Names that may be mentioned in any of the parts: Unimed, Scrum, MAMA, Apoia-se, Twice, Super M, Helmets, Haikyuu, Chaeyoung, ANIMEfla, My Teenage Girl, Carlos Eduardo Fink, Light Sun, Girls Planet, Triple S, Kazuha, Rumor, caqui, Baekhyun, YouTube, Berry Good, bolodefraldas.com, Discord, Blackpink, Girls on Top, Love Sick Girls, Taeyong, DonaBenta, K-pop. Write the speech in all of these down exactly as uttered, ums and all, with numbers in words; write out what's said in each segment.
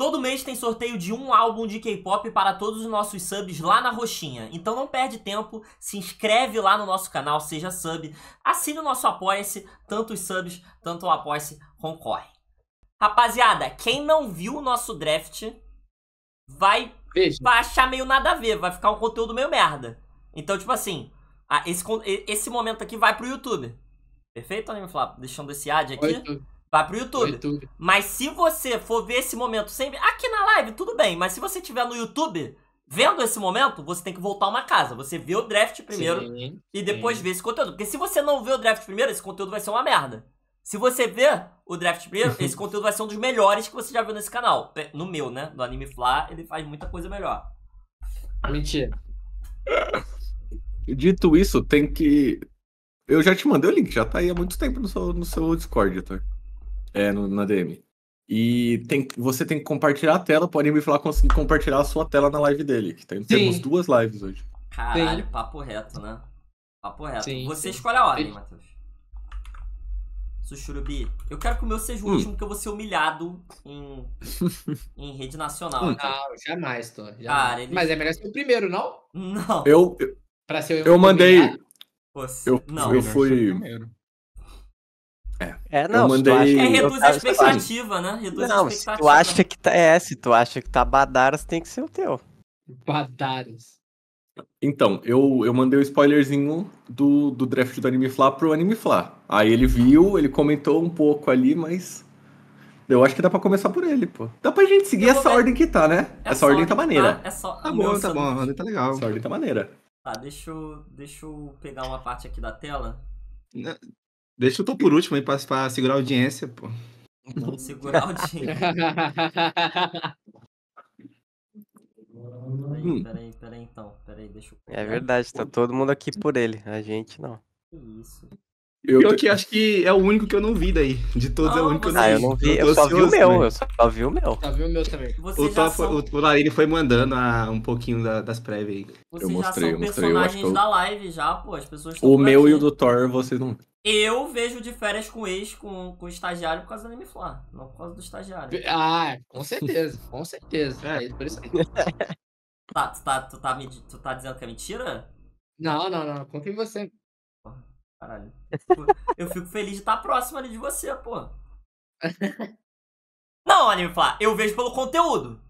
Todo mês tem sorteio de um álbum de K-pop para todos os nossos subs lá na roxinha. Então não perde tempo, se inscreve lá no nosso canal, seja sub, assine o nosso Apoia-se, tanto os subs, tanto o Apoia-se concorre. Rapaziada, quem não viu o nosso draft vai, vai achar meio nada a ver, vai ficar um conteúdo meio merda. Então, tipo assim, esse, esse momento aqui vai pro YouTube. Perfeito, ANIMEfla? Deixando esse ad aqui. Oi, vai pro YouTube. YouTube. Mas se você for ver esse momento sem... aqui na live, tudo bem. Mas se você estiver no YouTube vendo esse momento, você tem que voltar uma casa. Você vê o draft primeiro, sim, e depois sim. vê esse conteúdo. Porque se você não vê o draft primeiro, esse conteúdo vai ser uma merda. Se você vê o draft primeiro, esse conteúdo vai ser um dos melhores que você já viu nesse canal. No meu, né? No ANIMEfla, ele faz muita coisa melhor. Mentira. Dito isso, tem que... eu já te mandei o link, já tá aí há muito tempo no seu, no seu Discord, tá? É, no, na D M. E tem, você tem que compartilhar a tela, pode me falar conseguir compartilhar a sua tela na live dele. Que tem, temos duas lives hoje. Caralho, sim. Papo reto, né? Papo reto. Sim, você sim. escolhe a ordem, sim. Matheus. Sushurubi, eu quero que o meu seja o hum. último, que eu vou ser humilhado em, em rede nacional. Hum. Não, jamais, tô. Jamais. Cara, ele... mas é melhor ser o primeiro, não? Não. Eu, eu, pra ser eu, eu mandei... Você... eu, não, eu fui... É, é, não, eu mandei... é, reduz a expectativa, né? Reduz não, a expectativa. Se tu acha que tá, é, se tu acha que tá badaras, tem que ser o teu. Badaras. Então, eu, eu mandei o um spoilerzinho do, do draft do ANIMEfla pro ANIMEfla. Aí ele viu, ele comentou um pouco ali, mas... eu acho que dá pra começar por ele, pô. Dá pra gente seguir eu essa ordem que tá, né? Essa, essa ordem tá maneira. Tá, é só... tá bom, tá bom, a ordem tá legal. Essa ordem tá maneira. Tá, deixa eu, deixa eu pegar uma parte aqui da tela. Não. Deixa eu tô por último aí pra, pra segurar a audiência, pô. Não, segurar a audiência. Peraí, peraí, peraí então. Peraí, deixa eu... é verdade, tá todo mundo aqui por ele. A gente não. Que isso. Eu, eu que acho que é o único que eu não vi daí. De todos não, é o único você... que eu não vi. Ah, eu não vi, eu, eu só vi o meu, também. eu só vi o meu. Só vi o meu também. O, são... foi, o, o Laíri foi mandando a, um pouquinho da, das prévias aí. Vocês eu mostrei, já são eu personagens mostrei, eu da live já, pô. As pessoas o meu aqui. E o do Thor, vocês não... eu vejo de férias com ex, com, com o estagiário, por causa da ANIMEfla, não por causa do estagiário. Ah, com certeza, com certeza. É, por isso aí. Tá, tu tá, tu tá, me, tu tá dizendo que é mentira? Não, não, não, confio em você. Porra, caralho. Eu fico feliz de estar próximo ali de você, pô. Não, ANIMEfla, eu vejo pelo conteúdo.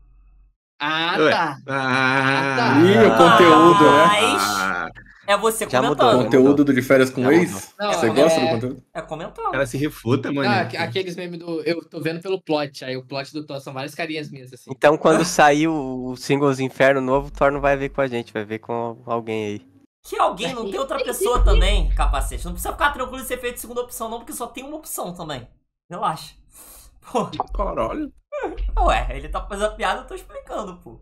Ah, tá. Ah, tá. Ih, o conteúdo, ah, né? Mas... é você já comentando. Mudou, o conteúdo do de férias com o ex? Não, você é, gosta do conteúdo? É comentando. Ela se refuta, mano. Ah, aqueles memes do... eu tô vendo pelo plot. Aí o plot do Thor são várias carinhas minhas, assim. Então, quando sair o Singles Inferno novo, o Thor não vai ver com a gente, vai ver com alguém aí. Que alguém? Não tem outra pessoa também, capacete. Não precisa ficar tranquilo de ser feito de segunda opção, não, porque só tem uma opção também. Relaxa. Pô. Caralho. Ué, ele tá fazendo piada, eu tô explicando, pô.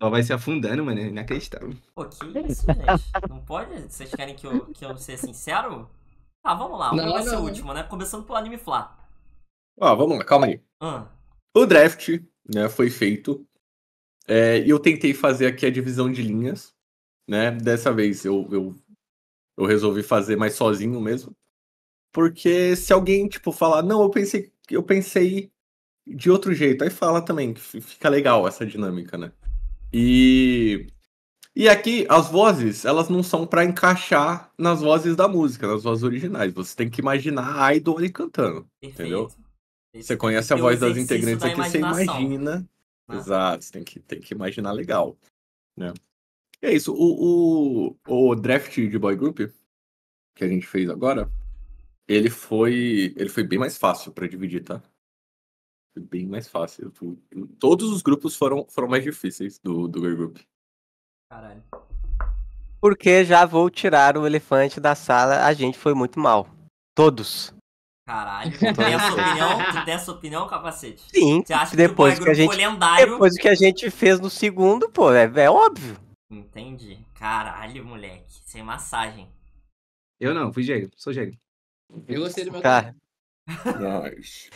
Só vai se afundando, mano, inacreditável. Pô, que isso, gente? Não pode? Vocês querem que eu, que eu seja sincero? Tá, vamos lá. O não, vai não, ser não. o último, né? Começando pelo ANIMEfla. Ó, vamos lá, calma aí. Hum. O draft, né, foi feito. E é, eu tentei fazer aqui a divisão de linhas, né? Dessa vez eu, eu, eu resolvi fazer mais sozinho mesmo. Porque se alguém, tipo, falar, não, eu pensei, eu pensei de outro jeito. Aí fala também, que fica legal essa dinâmica, né? E, e aqui, as vozes, elas não são pra encaixar nas vozes da música, nas vozes originais. Você tem que imaginar a idol cantando, perfeito. Entendeu? Perfeito. Você conhece a voz das integrantes aqui, você imagina. Ah. Exato, você tem que, tem que imaginar legal. Né? E é isso, o, o, o draft de boy group, que a gente fez agora, ele foi, ele foi bem mais fácil pra dividir, tá? Bem mais fácil. Todos os grupos foram, foram mais difíceis do, do Girl Group. Caralho. Porque já vou tirar o elefante da sala, a gente foi muito mal. Todos. Caralho. Tu tem essa opinião? Tu tem essa opinião, capacete? Sim. Você acha depois que o Boy Group foi lendário? Depois que a gente fez no segundo, pô, é, é óbvio. Entendi. Caralho, moleque. Sem massagem. Eu não, fui jegue. Sou jegue. Eu gostei do meu cara. Nice.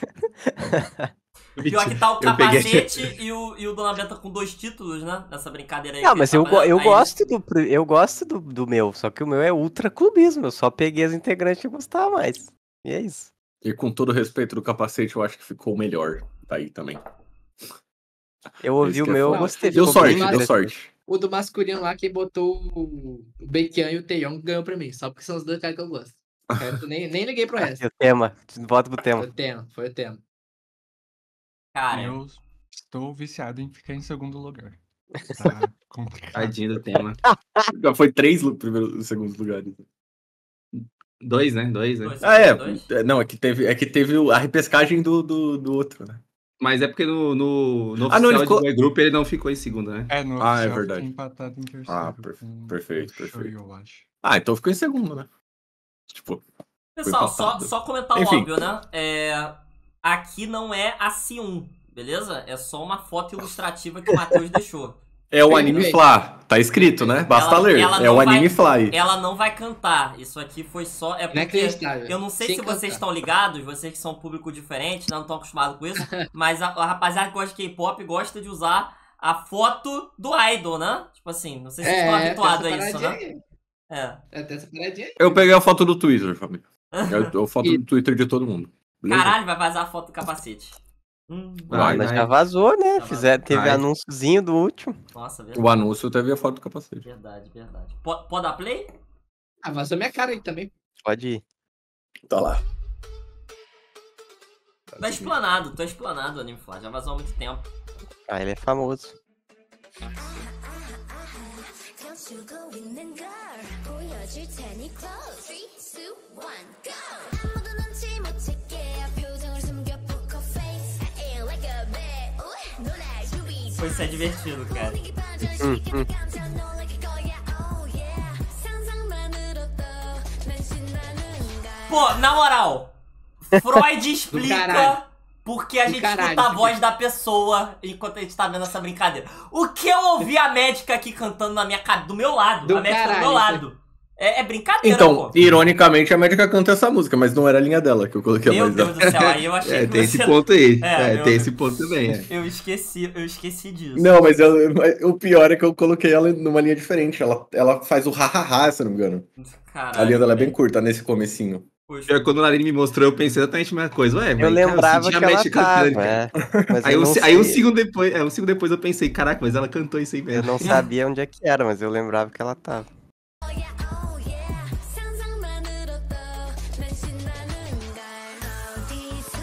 Pior que tá o capacete peguei... e o, e o Dona Benta com dois títulos, né? Nessa brincadeira aí. Não, mas eu, eu, aí. Gosto do, eu gosto do, do meu, só que o meu é ultra clubismo. Eu só peguei as integrantes que eu gostava mais. E é isso. E com todo o respeito do capacete, eu acho que ficou melhor. Tá aí também. Eu ouvi o meu, eu gostei. Deu sorte, deu sorte. O do masculino lá, quem botou o Baekhyun e o Taeyong ganhou pra mim. Só porque são os dois caras que eu gosto. Eu nem, nem liguei pro resto. Foi o tema. Volta pro tema. Foi o tema, foi o tema. Cara, eu estou viciado em ficar em segundo lugar. Tá complicado. Tadinho do tema. Já foi três no primeiro, segundo lugar. Dois, né? Dois, né? Dois, ah, é. Dois? Não, é que teve, é que teve a repescagem do, do, do outro, né? Mas é porque no, no, no ah, oficial não, ficou... do grupo ele não ficou em segundo, né? É, no ah, é verdade. Empatado em terceiro. Ah, perfe... perfeito, um perfeito. Show, eu acho. Ah, então ficou em segundo, né? Tipo, pessoal, só, só comentar o óbvio, né? É... Aqui não é a C um, beleza? É só uma foto ilustrativa que o Matheus deixou. É o ANIMEfla, tá escrito, né? Basta ela, ler, ela é o ANIMEfla aí. Ela não vai cantar, isso aqui foi só... É porque eu não sei se cantar. Vocês estão ligados, vocês que são um público diferente, né? Não estão acostumados com isso, mas a, a rapaziada que gosta de K-pop gosta de usar a foto do idol, né? Tipo assim, não sei se vocês é, estão habituados a isso, né? É. Eu peguei a foto do Twitter, família. É a foto do Twitter de todo mundo. Beleza? Caralho, vai vazar a foto do capacete. Hum, vai, mas vai. Já vazou, né? Tá Fizer, teve vai. Anúnciozinho do último. Nossa, verdade. O anúncio teve a foto do capacete. Verdade, verdade. Pode, pode dar play? Ah, vazou minha cara aí também. Pode ir. Tá lá. Tá, tá explanado, tô explanado o ANIMEfla. Já vazou há muito tempo. Ah, ele é famoso. Isso é divertido, cara. Hum, hum. Pô, na moral, Freud explica porque a gente caralho, escuta a voz da pessoa enquanto a gente tá vendo essa brincadeira. O que eu ouvi a médica aqui cantando na minha cara, do meu lado, do a médica caralho, do meu lado. É, é brincadeira, então, pô. Ironicamente, a médica canta essa música, mas não era a linha dela que eu coloquei meu a voz Deus dela. Meu Deus do céu, aí eu achei é, que tem você... esse ponto aí, é, é, meu... tem esse ponto também. É. Eu esqueci, eu esqueci disso. Não, mas eu, o pior é que eu coloquei ela numa linha diferente, ela, ela faz o ha-ha-ha, se eu não me engano. Caralho, a linha dela é bem curta, nesse comecinho. Poxa. Quando o Larine me mostrou, eu pensei exatamente a mesma coisa. Ué, eu véio, lembrava cara, eu que ela tava, é. Aí, eu um, aí um, segundo depois, um segundo depois eu pensei, caraca, mas ela cantou isso aí mesmo. Eu não sabia onde é que era, mas eu lembrava que ela tava.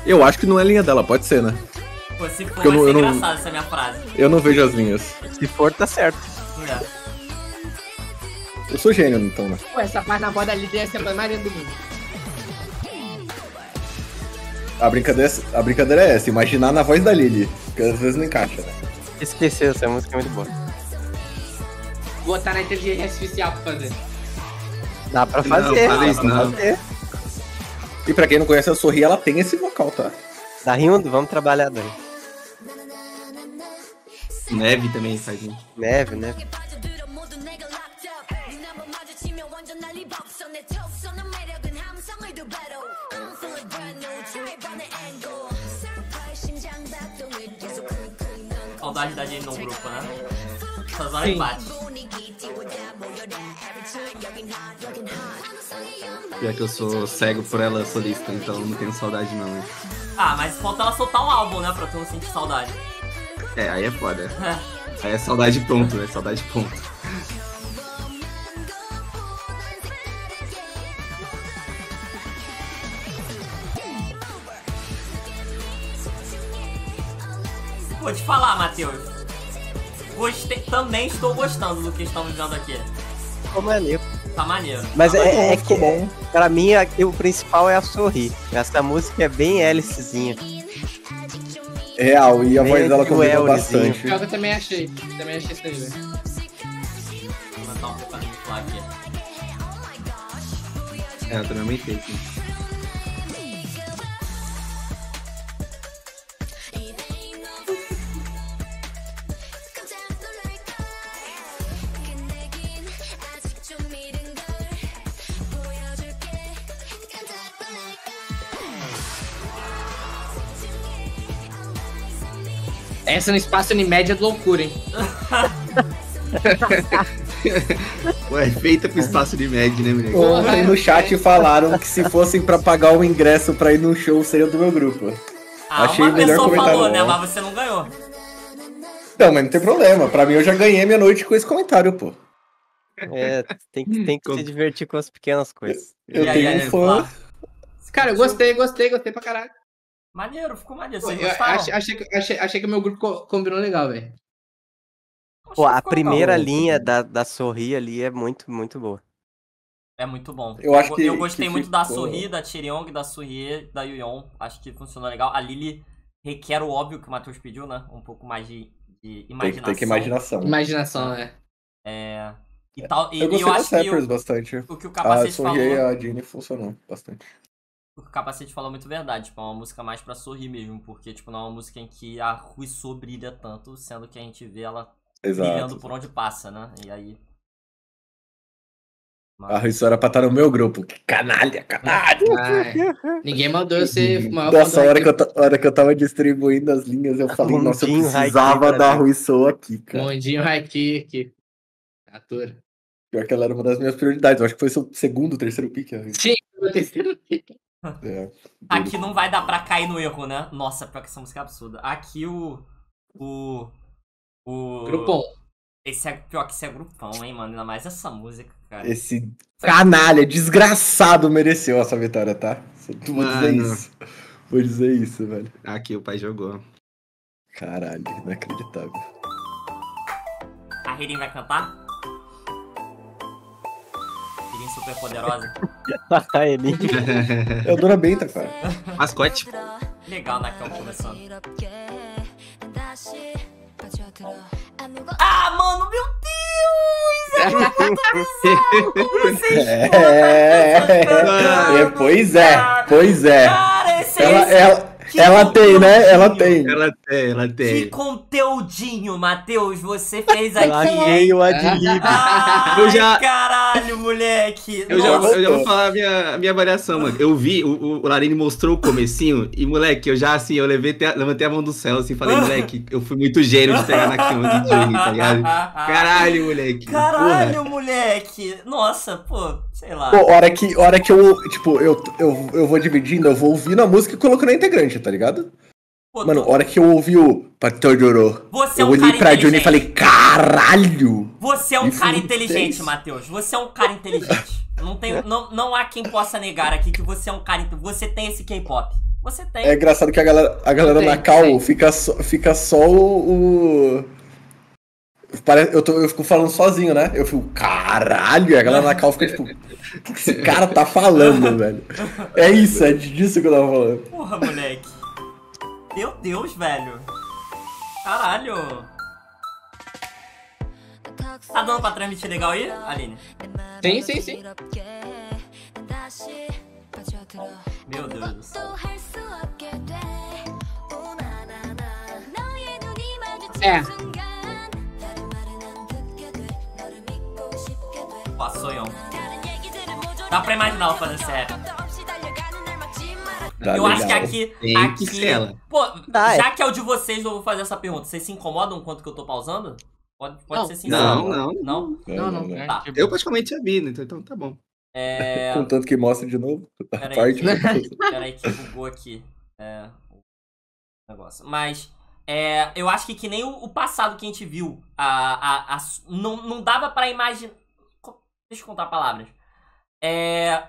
Eu acho que não é a linha dela, pode ser, né? Pô, se for, eu não, eu engraçado não, essa minha frase. Eu não vejo as linhas. Se for, tá certo. É. Eu sou gênio, então, né? Pô, essa parte na borda ali deve ser a mais linda do mundo. A brincadeira, a brincadeira é essa, imaginar na voz da Lily, porque às vezes não encaixa, né? Esqueci, essa música é muito boa. Botar na inteligência artificial pra fazer. Dá pra fazer, não, dá pra não. fazer. E pra quem não conhece a Sorri, ela tem esse vocal, tá? Tá rindo? Vamos trabalhar daí. Neve também, tadinho. Neve, né? Saudade da gente no grupo, né? Essas horas bate. Pior que eu sou cego por ela solista, então não tenho saudade não, né? Ah, mas falta ela soltar um álbum, né? Pra tu não sentir saudade. É, aí é foda. É. Aí é saudade pronto, né? Saudade pronto. Vou te falar, Matheus. Gostei, também estou gostando do que estamos vendo aqui. Ficou maneiro. Tá maneiro. Mas tá é, maneiro. é que, bom. pra mim, aqui, o principal é a Sorrir. Essa música é bem hélicezinha. Real, e a bem voz dela combina bastante. Eu também achei. Também achei isso aí, né? Vou levantar um pouco a gente lá aqui. É, eu também aumentei aqui. Essa no espaço Unimed é de loucura, hein? Ué, feita pro espaço Unimed, né, menino? Ontem no chat falaram que se fossem pra pagar o ingresso pra ir num show seria do meu grupo. Ah, achei uma melhor pessoa comentário. Falou, né? Mas você não ganhou. Então, mas não tem problema. Pra mim, eu já ganhei minha noite com esse comentário, pô. É, tem que, tem que se divertir com as pequenas coisas. Eu, eu tenho aí, um fã. Cara, eu gostei, gostei, gostei pra caralho. Maneiro, ficou maneiro. Pô, achei, achei, que, achei, achei que meu grupo combinou legal, velho. Pô, a primeira legal, linha da, da Sorri ali é muito, muito boa. É muito bom. Eu, eu, acho que, eu gostei que muito ficou... da Sorri, da Tiryong, da Surie, da Yuyeon. Acho que funcionou legal. A Lily requer o óbvio que o Matheus pediu, né? Um pouco mais de, de imaginação. Tem que ter imaginação. Imaginação, né? É... E tal, e, eu gostei das rappers bastante. O que o Capacete falou... A Sorri e a Jenny funcionou bastante. O que o Capacete falou é muito verdade. Tipo, é uma música mais pra sorrir mesmo. Porque, tipo, não é uma música em que a Ruisso brilha tanto, sendo que a gente vê ela exato, brilhando por onde passa, né? E aí... Mas... A Ruisso era pra estar no meu grupo. Que canalha, canalha! Ai, ninguém mandou eu ser... Nossa, a hora, eu t- a hora que eu tava distribuindo as linhas, eu falei, Mundinho, nossa, eu precisava da Ruisso aqui, cara. Mundinho Haikyuu aqui. Ator. Pior que ela era uma das minhas prioridades. Eu acho que foi seu segundo, terceiro pique. Sim, o terceiro pique. É, aqui não vai dar pra cair no erro, né? Nossa, pior que essa música é absurda. Aqui o... O... o... Grupão. Esse é, pior que esse é grupão, hein, mano? Ainda mais essa música, cara. Esse canalha desgraçado mereceu essa vitória, tá? Tu vou dizer isso. Vou dizer isso, velho. Aqui o pai jogou. Caralho, inacreditável. A Hirin vai cantar? Super poderosa. Eu adoro a Benta, cara. Mascote. Legal, né? Que eu começando. Ah, mano, meu Deus! É, é, é, é, pois é, pois é. Cara, esse ela, é ela, ela tem, né? Ela tem. Ela tem, ela tem. Que conteúdinho, Matheus, você fez aqui. Larguei o ad-lib. Ai, eu já... caralho, moleque. Eu já, eu já vou falar a minha, minha avaliação, mano. Eu vi, o, o Larine mostrou o comecinho e, moleque, eu já, assim, eu levei te, levantei a mão do céu, assim, falei, moleque, eu fui muito gênio de pegar na cama de Juni, tá ligado? Caralho, moleque. Caralho, porra. Moleque. Nossa, pô, sei lá. Pô, hora que, hora que eu, tipo, eu, eu, eu vou dividindo, eu vou ouvindo a música e coloco na integrante, tá ligado? Pô, mano, a hora que eu ouvi o Patororô, eu olhei pra Johnny e falei, caralho! Você é um cara inteligente, Matheus. Você é um cara inteligente. Não, tem, não, não há quem possa negar aqui que você é um cara inteligente. Você tem esse K-pop. Você tem. É engraçado que a galera, a galera tem, na Cal fica só, fica só o... Eu, tô, eu fico falando sozinho, né? Eu fico, caralho! E a galera na Cal fica tipo, o que esse cara tá falando, velho? É isso, é disso que eu tava falando. Porra, moleque. Meu Deus, velho. Caralho. Tá dando pra transmitir legal aí, Aline? Sim, sim, sim. Meu Deus do céu. É. Passou, Yon. Dá pra imaginar ela fazendo esse rap. Tá eu legal. Acho que aqui... Tem aqui que pô, dá, já é. Que é o de vocês, eu vou fazer essa pergunta. Vocês se incomodam com o quanto que eu tô pausando? Pode, pode não. Ser sincero. Não, não. Não? Não, não. não. Tá. Eu praticamente sabia, então tá bom. É... Contanto que mostra de novo. Peraí, parte. Peraí que bugou aqui. É... O negócio. Mas... É... Eu acho que que nem o passado que a gente viu. A, a, a... Não, não dava pra imaginar... Deixa eu contar palavras. É...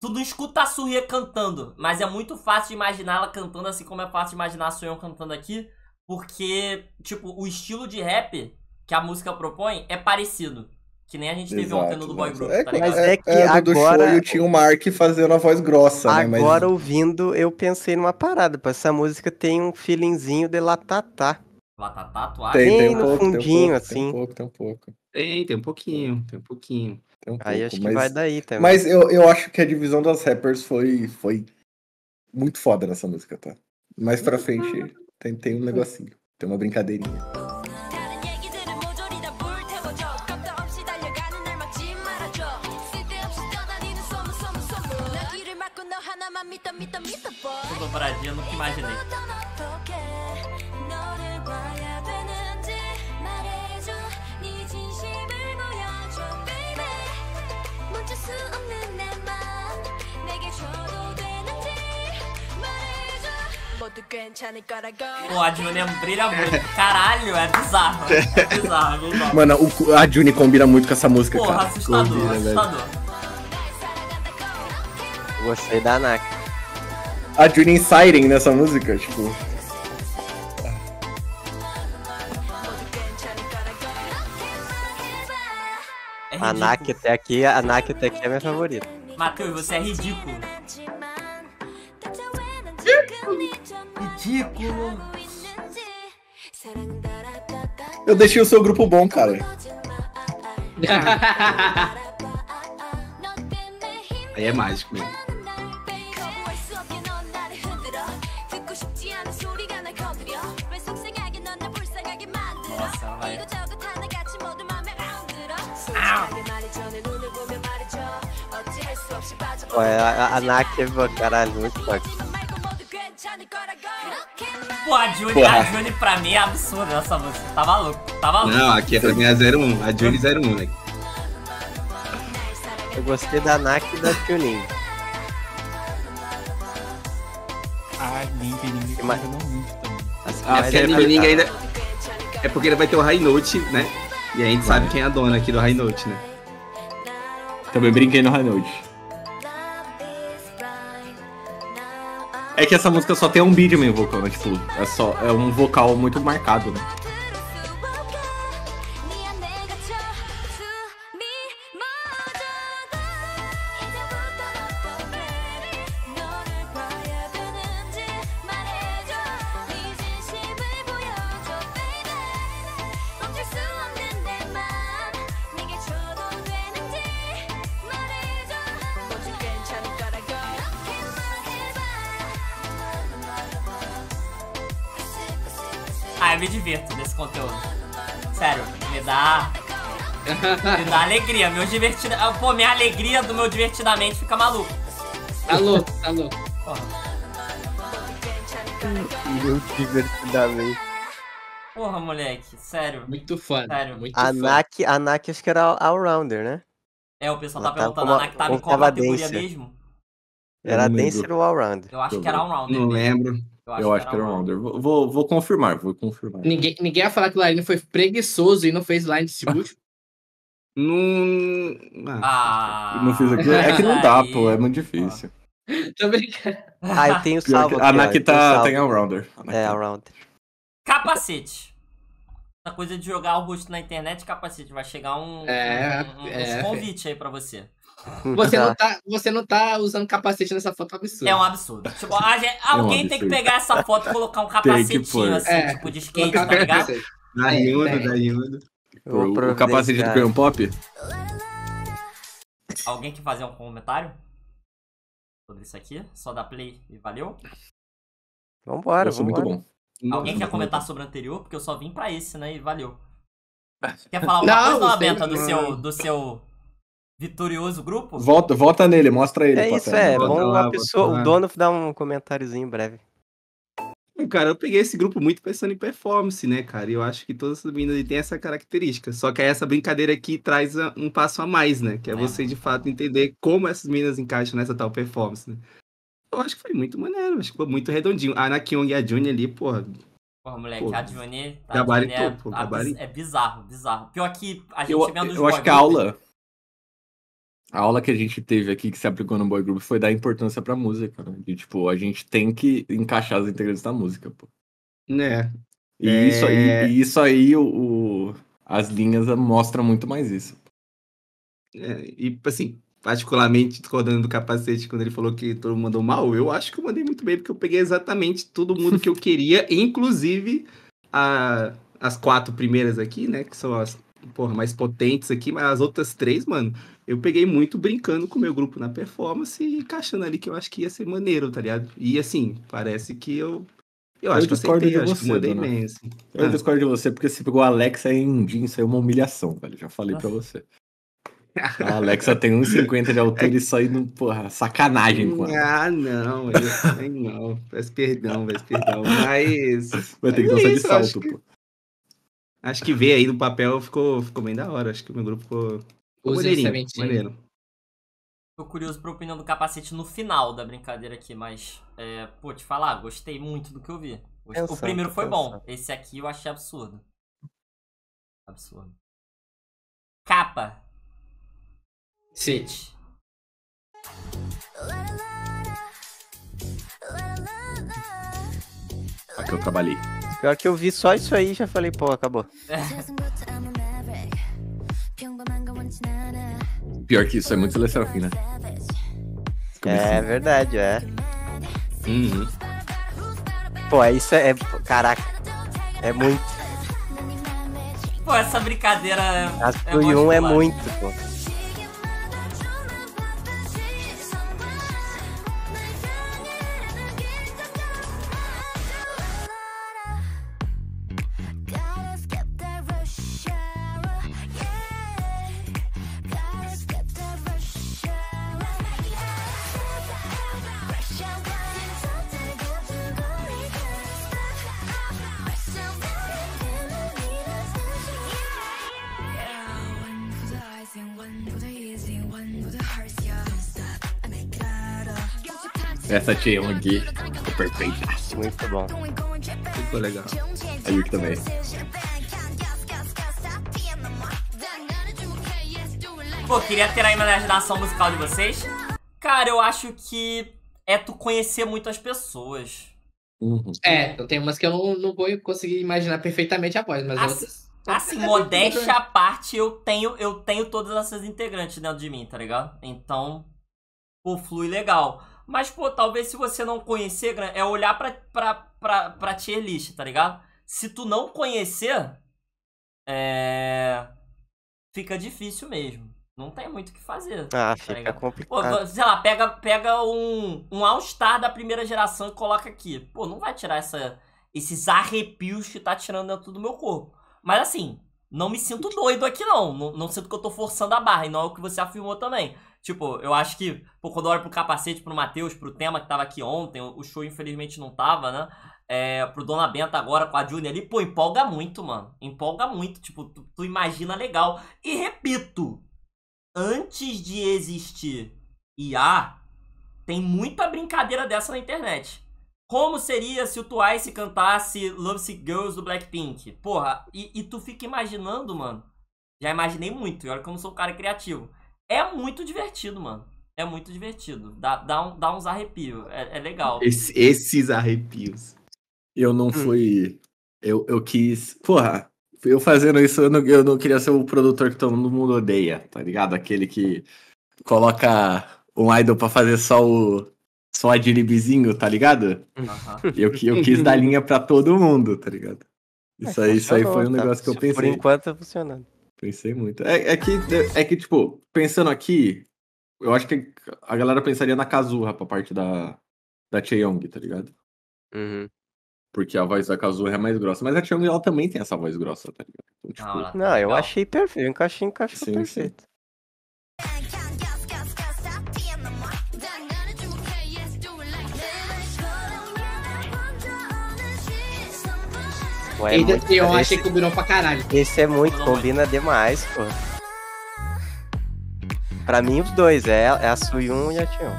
Tu não escuta a Surya cantando, mas é muito fácil de imaginar ela cantando assim como é fácil de imaginar a Soyeon cantando aqui, porque, tipo, o estilo de rap que a música propõe é parecido. Que nem a gente teve ontem no do Boy Group, é, tá ligado? Mas é que é, agora... Show, eu tinha o Mark fazendo a voz grossa, agora, né? Agora, mas... ouvindo, eu pensei numa parada, pô. Essa música tem um feelingzinho de latatá. Latatá, tu acha? Tem, tem um pouco, fundinho, tem um pouco, assim. Tem um pouco, tem um pouco. Tem, tem um pouquinho, tem um pouquinho. Tem um aí pouco, acho que mas... vai daí também. Mas eu, eu acho que a divisão das rappers foi, foi muito foda nessa música, tá? Mais pra frente tem, tem um negocinho, tem uma brincadeirinha. Tô dobradinha, nunca imaginei. Pô, a Juni brilha muito. Caralho, é bizarro. É bizarro, bizarro. Mano, o, a Juni combina muito com essa música, porra, cara. Assustador, combina, assustador. Velho. Gostei da Naka. A Juni em Siren nessa música, tipo... É a Naka até aqui, a Naka até aqui é minha favorita. Matheus, você é ridículo. Ridículo. Eu deixei o seu grupo bom, cara. Aí é mágico mesmo. Nossa, ela vai. Pô, a, a Naka, caralho, muito forte. Pô, a Juni, a Juni pra mim é absurda essa música, tá maluco, tá maluco. Não, aqui é pra mim é zero um, a Juni zero um, né? Eu gostei da Naka e da Juninho. Ah, Limp Ning eu não muito também. Ah, porque a Limp Ning ainda... É porque ele vai ter o High Note, né? E a gente sabe quem é a dona aqui do High Note, né? Também brinquei no High Note. É que essa música só tem um beatman vocal, né? Tipo, é, só, é um vocal muito marcado, né? Ah, eu me divirto nesse conteúdo. Sério, me dá... me dá alegria. Meu divertida... Pô, minha alegria do meu divertidamente fica maluco. Tá louco, tá louco. Porra. Meu divertidamente. Porra, moleque. Sério. Muito foda. Sério. Muito a Naka, a Naka acho que era all-rounder, né? É, o pessoal tá, tá perguntando. Uma, a Naka tava em qual categoria mesmo? Era dancer ou all-rounder? Eu acho que era all-rounder. Não lembro. Eu acho, eu acho que era um under. Vou, vou, vou confirmar, vou confirmar. Ninguém, ninguém ia falar que o Larino foi preguiçoso e não fez line distribution? Não... Ah, ah, não fiz aquilo. É que não dá, aí, pô. É muito difícil. Tô brincando. Ah, eu tenho salvo. A Naki tá, tem all-rounder. É, all-rounder. Capacete. Essa coisa de jogar o rosto na internet, capacete. Vai chegar um, é, um, um é, convite aí pra você. Você não, tá, você não tá usando capacete nessa foto, é um absurdo. É um absurdo. Tipo, a gente, alguém é um absurdo. Tem que pegar essa foto e colocar um capacetinho assim, é, tipo de skate, tá ligado? Daiudo, daiudo. O, o capacete do Crayon Pop? Alguém quer fazer um comentário sobre isso aqui? Só dá play e valeu? Vambora, vambora. Muito bom. Alguém quer comentar sobre o anterior? Porque eu só vim pra esse, né? E valeu. Quer falar alguma não, coisa, Benta, do seu... Do seu... vitorioso grupo? Volta, volta nele, mostra ele. É isso, terra. É. Vamos lá, pessoa, o dono dar um comentáriozinho em breve. Cara, eu peguei esse grupo muito pensando em performance, né, cara? E eu acho que todas as meninas têm essa característica. Só que essa brincadeira aqui traz um passo a mais, né? Que é, é você, de fato, entender como essas meninas encaixam nessa tal performance, né? Eu acho que foi muito maneiro, acho que foi muito redondinho. A Nakyong e a Juni ali, porra... Porra, moleque, porra. A Juni... A Juni é, pô, é bizarro, bizarro. Pior que a gente eu, vendo os Eu acho que a aula... A aula que a gente teve aqui, que se aplicou no Boy Group, foi dar importância pra música, né? E, tipo, a gente tem que encaixar os integrantes da música, pô. Né? E é... isso aí, e isso aí o, o, as linhas mostram muito mais isso. É, e, assim, particularmente, discordando do capacete, quando ele falou que todo mundo mandou mal, eu acho que eu mandei muito bem, porque eu peguei exatamente todo mundo que eu queria, inclusive a, as quatro primeiras aqui, né, que são as... Porra, mais potentes aqui, mas as outras três, mano, eu peguei muito brincando com o meu grupo na performance e encaixando ali que eu acho que ia ser maneiro, tá ligado? E assim, parece que eu... Eu, eu acho que eu acertei, acho que mandei bem, assim. Eu ah. discordo de você, porque se pegou a Alexa em jeans, isso é uma humilhação, velho, já falei Nossa. pra você. A Alexa tem um metro e cinquenta de altura e saindo, porra, sacanagem, pô. Ah, não, eu não, peço perdão, peço perdão, mas... Vai ter que dançar de salto, pô. Acho que ver aí no papel ficou, ficou bem da hora. Acho que o meu grupo ficou, ficou maneirinho, maneiro. Tô curioso pra opinião do capacete no final da brincadeira aqui, mas, é, pô, te falar, gostei muito do que eu vi. Gostei. Eu o sei, primeiro foi bom, sei. Esse aqui eu achei absurdo. Absurdo. Capa. Sit. Aqui eu trabalhei. Pior que eu vi só isso aí e já falei, pô, acabou. Pior que isso é muito selecionado, né? É verdade, é. Uhum. Pô, isso é... Caraca. É muito. Pô, essa brincadeira é... As Tuyun é, é muito, pô. Essa T um aqui é perfeita. Muito bom. Muito legal. A Yuki também. Pô, queria ter a imaginação musical de vocês. Cara, eu acho que é tu conhecer muito as pessoas. Uhum. É, eu tenho umas que eu não, não vou conseguir imaginar perfeitamente a voz, mas assim, outras... Assim, modéstia à parte, eu tenho, eu tenho todas essas integrantes dentro de mim, tá ligado? Então, pô, flui legal. Mas, pô, talvez se você não conhecer, é olhar pra, pra, pra, pra tier list, tá ligado? Se tu não conhecer, é... fica difícil mesmo. Não tem muito o que fazer. Ah, tá, fica ligado? Complicado. Pô, sei lá, pega, pega um, um all-star da primeira geração e coloca aqui. Pô, não vai tirar essa, esses arrepios que tá tirando dentro do meu corpo. Mas, assim, não me sinto doido aqui, não. Não, não sinto que eu tô forçando a barra, e não é o que você afirmou também. Tipo, eu acho que, pô, quando eu olho pro capacete, pro Matheus, pro tema que tava aqui ontem, o show infelizmente não tava, né? É, pro Dona Benta agora com a Juni ali, pô, empolga muito, mano. Empolga muito, tipo, tu, tu imagina legal. E repito, antes de existir I A, tem muita brincadeira dessa na internet. Como seria se o Twice cantasse Love Sick Girls do Blackpink? Porra, e, e tu fica imaginando, mano. Já imaginei muito, e olha que eu não sou um cara criativo. É muito divertido, mano. É muito divertido. Dá, dá, um, dá uns arrepios. É, é legal. Esse, esses arrepios. Eu não fui... Eu, eu quis... Porra, eu fazendo isso, eu não, eu não queria ser o produtor que todo mundo odeia, tá ligado? Aquele que coloca um idol pra fazer só o... Só a diribizinho, tá ligado? Uhum. Eu, eu quis dar linha pra todo mundo, tá ligado? Isso aí, isso aí foi um negócio que eu pensei. Por enquanto tá funcionando. Pensei muito. É, é, que, é que, tipo, pensando aqui, eu acho que a galera pensaria na Kazuha pra parte da, da Chaeyoung, tá ligado? Uhum. Porque a voz da Kazuha é mais grossa. Mas a Chaeyoung, ela também tem essa voz grossa, tá ligado? Então, tipo... Não, tá Não eu achei perfeito. Eu encaixei, encaixou sim, perfeito. Sim. É e muito, eu achei que combinou pra caralho. Esse é muito, combina demais, pô. Pra mim, os dois, é, é a Suyun e a Cheon.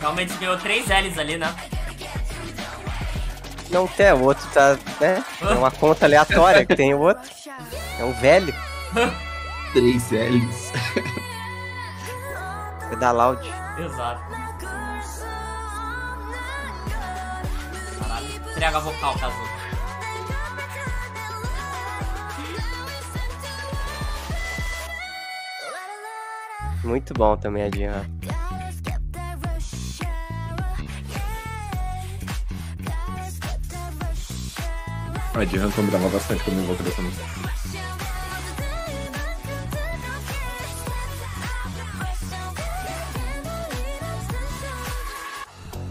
Realmente ganhou três L's ali, né? Não tem, o outro tá, né? É uma conta aleatória que tem o outro. É um velho. Três velhos. É da Loud. Exato. Caralho, entrega vocal, caso. Muito bom também a Dinha. A Jihan combinava bastante quando eu voltei dessa música.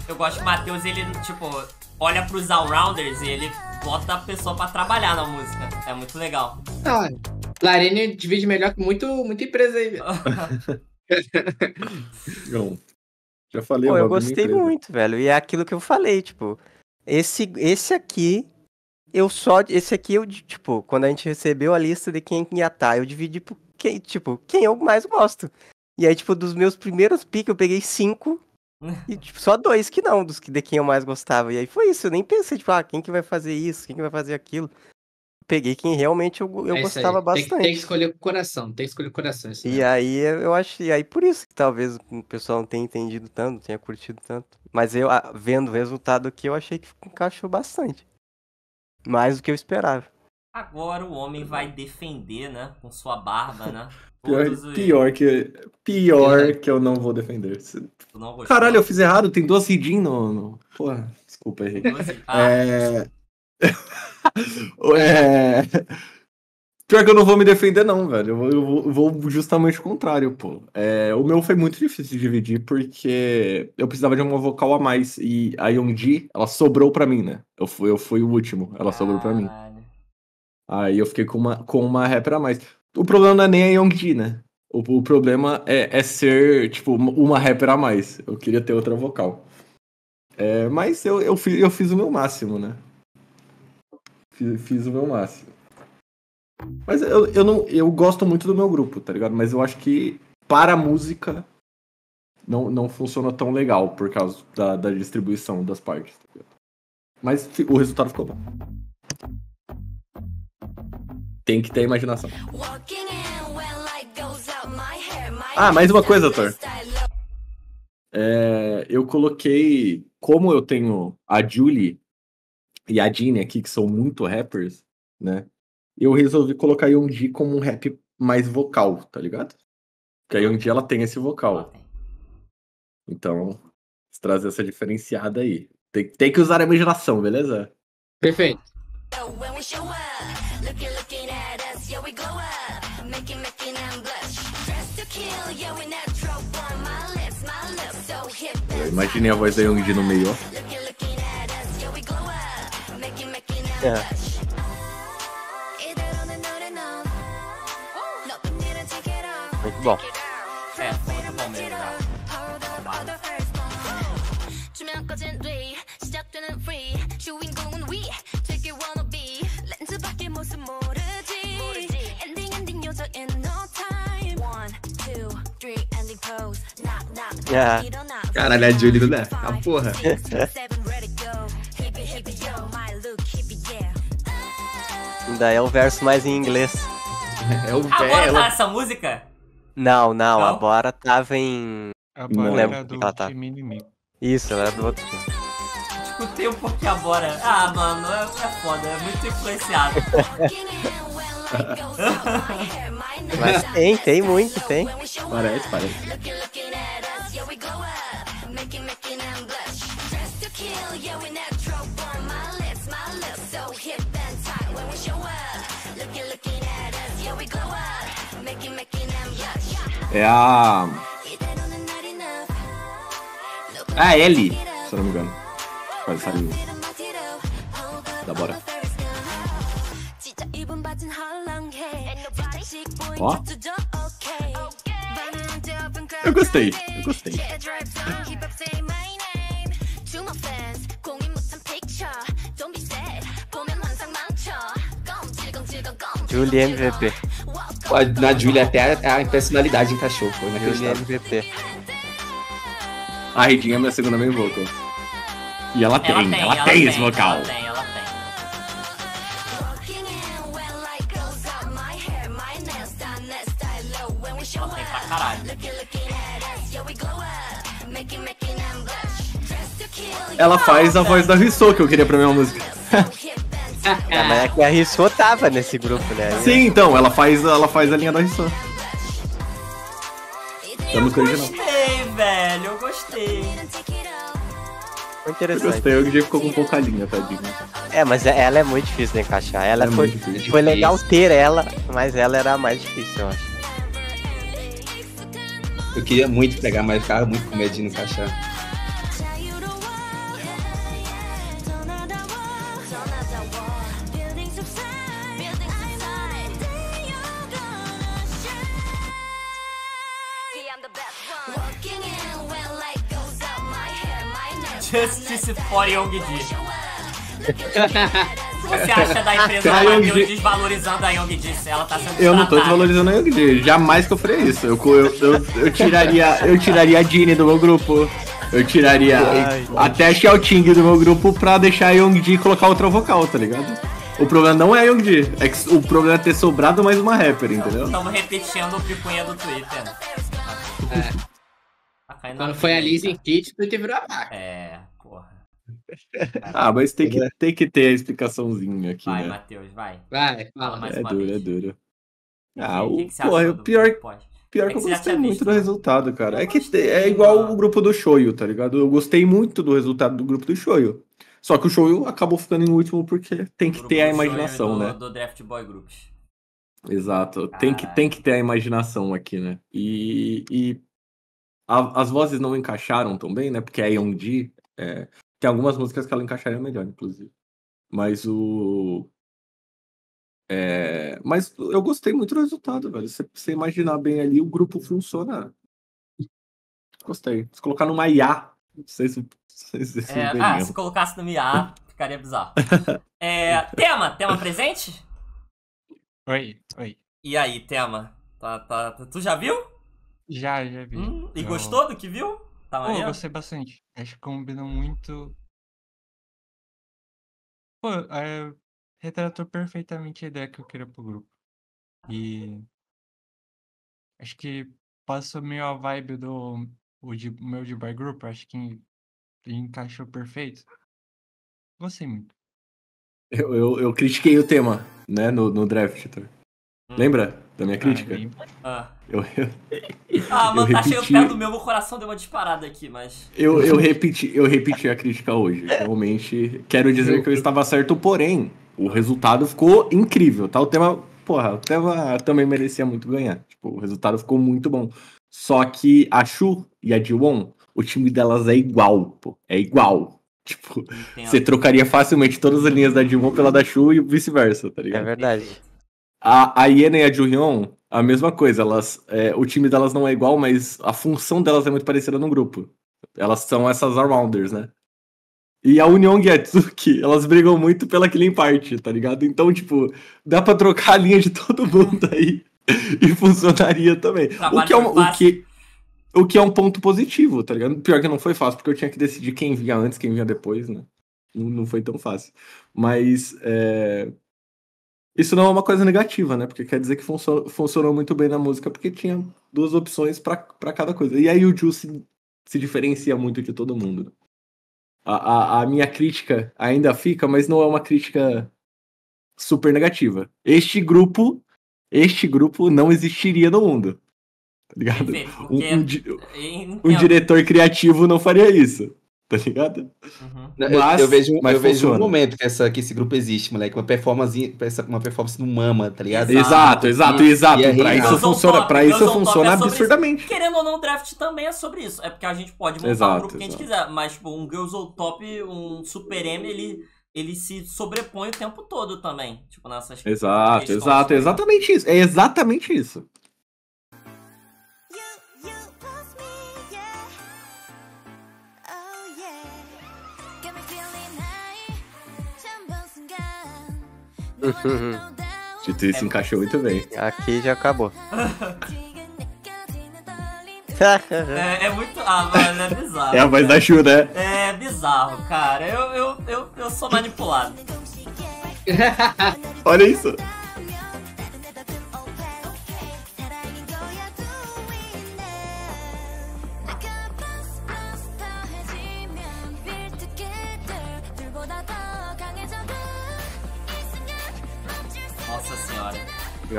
Eu gosto que o Matheus, ele, tipo, olha pros all-rounders e ele bota a pessoa pra trabalhar na música. É muito legal. Ah, Larine divide melhor que muito, muita empresa aí. Bom, já falei. Pô, eu gostei muito, velho. E é aquilo que eu falei, tipo... Esse, esse aqui... Eu só... Esse aqui, eu tipo... Quando a gente recebeu a lista de quem ia estar, eu dividi por quem, tipo... Quem eu mais gosto. E aí, tipo, dos meus primeiros piques, eu peguei cinco... E, tipo, só dois que não, dos que, de quem eu mais gostava. E aí foi isso, eu nem pensei, tipo, ah, quem que vai fazer isso, quem que vai fazer aquilo. Peguei quem realmente eu, eu é gostava aí. Bastante. Tem, tem que escolher o coração, tem que escolher o coração. Isso, né? E aí eu acho, e aí por isso que talvez o pessoal não tenha entendido tanto, não tenha curtido tanto. Mas eu, vendo o resultado aqui, eu achei que encaixou bastante. Mais do que eu esperava. Agora o homem vai defender, né, com sua barba, né? Pior, pior, que, pior que eu não vou defender. Não Caralho, eu fiz errado, tem duas ridin no, no... Porra, desculpa aí. Ah, é... é... Pior que eu não vou me defender não, velho. Eu, eu, eu vou justamente o contrário, pô. É, o meu foi muito difícil de dividir, porque eu precisava de uma vocal a mais. E a Yeonji, ela sobrou pra mim, né? Eu fui, eu fui o último, ela ah. sobrou pra mim. Aí eu fiquei com uma, com uma rapper a mais. O problema não é nem a Yeonji, né? O, o problema é, é ser, tipo, uma rapper a mais. Eu queria ter outra vocal. É, mas eu, eu, fiz, eu fiz o meu máximo, né? Fiz, fiz o meu máximo. Mas eu, eu, não, eu gosto muito do meu grupo, tá ligado? Mas eu acho que para a música não, não funciona tão legal por causa da, da distribuição das partes, tá ligado? Mas o resultado ficou bom. Tem que ter imaginação. Ah, mais uma coisa, Thor. É, eu coloquei... Como eu tenho a Julie e a Jeanne aqui, que são muito rappers, né? Eu resolvi colocar a Yeonji como um rap mais vocal, tá ligado? Porque a Yeonji, ela tem esse vocal. Então, trazer essa diferenciada aí. Tem, tem que usar a imaginação, beleza? Perfeito. Eu imaginei a voz da Yeonji no meio, ó. É. Muito bom. É, foi muito bom mesmo. Yeah. Caralho, a Julie, né? A porra. Daí é o verso mais em inglês. É o verso. Agora tá essa música? Não, não, não, a Bora tava em... A Bora não lembro era do que ela tava. Isso, ela era do outro time. Escutei um pouco a Bora. Ah, mano, é foda, é muito influenciado. Mas tem, tem muito, tem. Parece, parece. É a... A Ellie, se eu não me engano. Quase saiu. Da Bora. Ó. Eu gostei, eu gostei. Julie M V P. Na Julia até a, a personalidade encaixou, foi naquele V P. A Ridinha é minha segunda main vocal. E ela tem, ela tem, ela ela tem, tem esse vocal. Ela tem, ela tem. Ela tem pra caralho. Ela faz a voz da Rissou que eu queria pra minha música. É, mas é que a Rissou tava nesse grupo, né? Sim, então, ela faz, ela faz a linha da Rissou. Eu gostei, velho, eu gostei. Foi interessante. Eu gostei, o G ficou com pouca linha, tadinho. É, mas ela é muito difícil de encaixar. Ela é foi, foi legal ter ela, mas ela era a mais difícil, eu acho. Eu queria muito pegar, mas ficava muito com medo de encaixar. Justice for Youngji. O que você acha da empresa da Youngji desvalorizando a Youngji? Ela tá sendo Eu não tô desvalorizando a Youngji. Jamais que eu faria isso. Eu, eu, eu, eu, tiraria, eu tiraria a Jinny do meu grupo. Eu tiraria ai, até a Xiaoting do meu grupo pra deixar a Youngji colocar outra vocal, tá ligado? O problema não é a Youngji. É que o problema é ter sobrado mais uma rapper, entendeu? Estamos repetindo o pipunha do Twitter. É. Quando foi a Liz em Kit, tu teve uma vaca. É, porra. Ah, mas tem que, tem que ter a explicaçãozinha aqui, vai, né? Vai, Matheus, vai. Vai, fala mais uma vez. É duro, é duro. Ah, o, que porra, o pior, pior que eu gostei muito do resultado, cara. É que é igual o grupo do Shoyu, tá ligado? Eu gostei muito do resultado do grupo do Shoyu. Só que o Shoyu acabou ficando em último porque tem que ter a imaginação, né? Do Draft Boy Groups. Exato. Tem que, tem que ter a imaginação aqui, né? E... e... as vozes não encaixaram também, né? Porque a Youngji, é... tem algumas músicas que ela encaixaria melhor, inclusive. Mas o... É... Mas eu gostei muito do resultado, velho. Se você imaginar bem ali, o grupo funciona. Gostei. Se colocar numa I A... Não sei se... Não sei se é... Ah, mesmo. Se colocasse numa I A, ficaria bizarro. é... Tema! Tema presente? Oi, oi. E aí, Tema? Tá, tá... Tu já viu? Já, já vi. Hum, e eu... gostou do que viu? Tá maneiro? Pô, gostei bastante. Acho que combinou muito... Pô, é... retratou perfeitamente a ideia que eu queria pro grupo. E... acho que passou meio a vibe do o de... meu de bar group. Acho que encaixou perfeito. Gostei muito. Eu, eu, eu critiquei o tema, né? No, no draft, tá? Hum. Lembra da minha crítica? Ah, eu... eu... Ah, mano, eu tá repeti... cheio perto do meu, meu coração deu uma disparada aqui, mas... Eu, eu, repeti, eu repeti a crítica hoje, realmente. Quero dizer que eu estava certo, porém, o resultado ficou incrível, tá? O tema, porra, o tema também merecia muito ganhar. Tipo, o resultado ficou muito bom. Só que a Shu e a Jiwon, o time delas é igual, pô. É igual. Tipo, entendo. Você trocaria facilmente todas as linhas da Jiwon pela da Shu e vice-versa, tá ligado? É verdade. A, a Iena e a Juhyeon... a mesma coisa, elas, é, o time delas não é igual, mas a função delas é muito parecida no grupo. Elas são essas all-rounders, né? E a Union e a Tsuki, elas brigam muito pela killing party, tá ligado? Então, tipo, dá pra trocar a linha de todo mundo aí e funcionaria também. O que, é um, o, que, o que é um ponto positivo, tá ligado? Pior que não foi fácil, porque eu tinha que decidir quem vinha antes, quem vinha depois, né? Não, não foi tão fácil. Mas... é... isso não é uma coisa negativa, né? Porque quer dizer que funcionou, funcionou muito bem na música, porque tinha duas opções pra, pra cada coisa. E aí o Ju se, se diferencia muito de todo mundo. A, a, a minha crítica ainda fica, mas não é uma crítica super negativa. Este grupo, este grupo não existiria no mundo. Tá ligado? Um, um, um diretor criativo não faria isso. Tá ligado? Uhum. Mas, eu, eu vejo, mas eu vejo um momento que, essa, que esse grupo existe, moleque. Uma performance, uma performance no MAMA, tá ligado? Exato, exato, exato. exato. Pra isso funciona, pra isso funciona absurdamente. Querendo ou não, o draft também é sobre isso. É porque a gente pode montar exato, o grupo que exato. a gente quiser. Mas, tipo, um Girls on Top, um Super M, ele, ele se sobrepõe o tempo todo também. Tipo, nessas Exato, exato, exatamente isso. É exatamente isso. Dito isso, encaixou muito bem. Aqui já acabou. é, é muito... Ah, mano, é bizarro. É a voz cara. da Shu, né? É bizarro, cara. Eu, eu, eu, eu sou manipulado. Olha isso.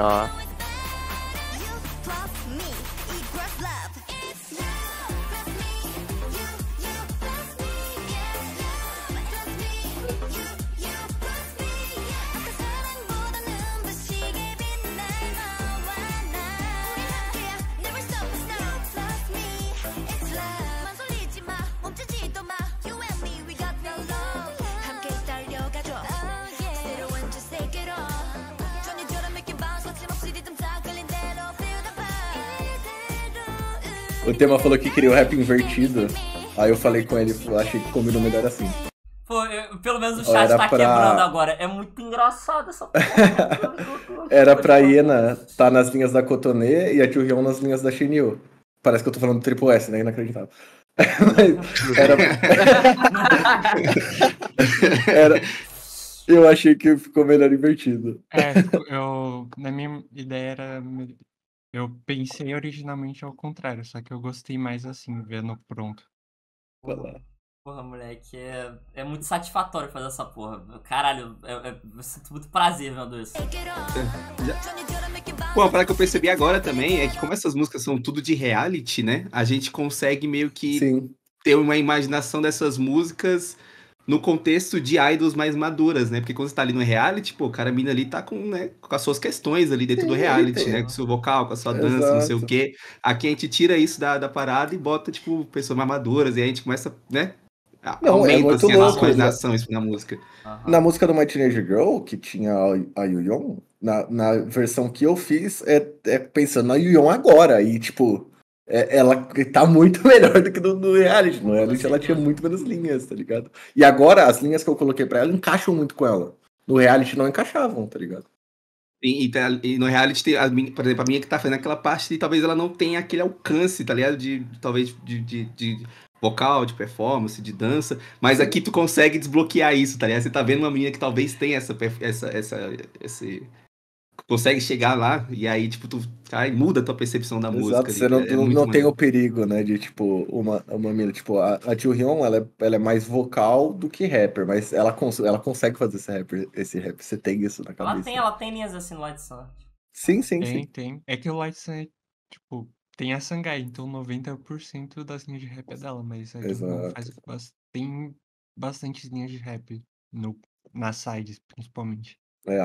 Ah. O tema falou que queria o rap invertido. Aí eu falei com ele, achei que combinou melhor assim. Pô, eu, pelo menos o chat Era tá pra... quebrando agora. É muito engraçado essa porra. Era pra Iena tá nas linhas da Cotoné e a Juhyun nas linhas da Shinyu. Parece que eu tô falando do Triple S, né? Inacreditável. Mas era... era... Eu achei que ficou melhor invertido. É, eu... Na minha ideia era... Eu pensei originalmente ao contrário, só que eu gostei mais assim, vendo pronto. Vai lá. Porra, moleque, é, é muito satisfatório fazer essa porra. Caralho, eu, eu, eu sinto muito prazer vendo isso. Já... Pô, a parada que eu percebi agora também é que como essas músicas são tudo de reality, né? A gente consegue meio que Sim. ter uma imaginação dessas músicas no contexto de idols mais maduras, né? Porque quando você tá ali no reality, pô, o cara, a mina ali tá com, né, com as suas questões ali dentro Sim, do reality, né? Com o seu vocal, com a sua dança, Exato. não sei o quê. Aqui a gente tira isso da, da parada e bota, tipo, pessoas mais maduras e aí a gente começa, né? Não, aumenta, é muito assim, louco, a nossa imaginação, né? Isso na música. Uhum. Na música do My Teenage Girl, que tinha a Yuyeon, na, na versão que eu fiz, é, é pensando na Yuyeon agora. E, tipo, é, ela tá muito melhor do que no, no reality. No reality ela tinha muito menos linhas, tá ligado? E agora, as linhas que eu coloquei pra ela encaixam muito com ela. No reality não encaixavam, tá ligado? E, e, e no reality, a, por exemplo, a minha que tá fazendo aquela parte, talvez ela não tenha aquele alcance, tá ligado? De, talvez, de... de, de... vocal, de performance, de dança, mas aqui tu consegue desbloquear isso, tá ligado? Você tá vendo uma menina que talvez tenha essa, essa, essa, esse... consegue chegar lá, e aí, tipo, tu aí muda a tua percepção da Exato, música. Você ali, não, é não tem o perigo, né, de, tipo, uma, uma menina, tipo, a, a Juhyun, ela, é, ela é mais vocal do que rapper, mas ela, cons ela consegue fazer esse rap, esse rap, você tem isso na cabeça. Ela tem, ela tem linhas assim no Light Sun. Sim, sim, tem, sim. Tem, tem. É que o Light Sun é, tipo... Tem a Sangai, então noventa por cento das linhas de rap é dela, mas a Juhyun faz, tem bastante linhas de rap no, nas sides, principalmente. É.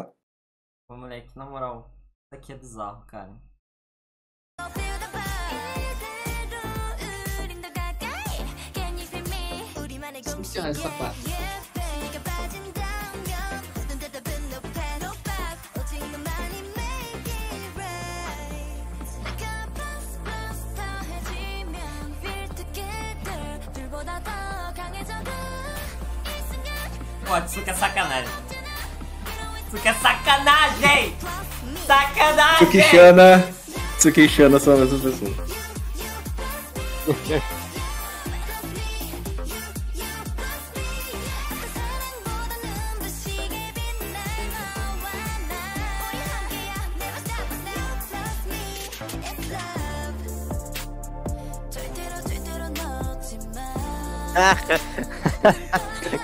Ô, moleque, na moral, isso aqui é bizarro, cara. Funciona essa parte. Ó, isso que é sacanagem. Isso que é sacanagem! Sacanagem! Tsukishana, Tsukishana são a mesma pessoa.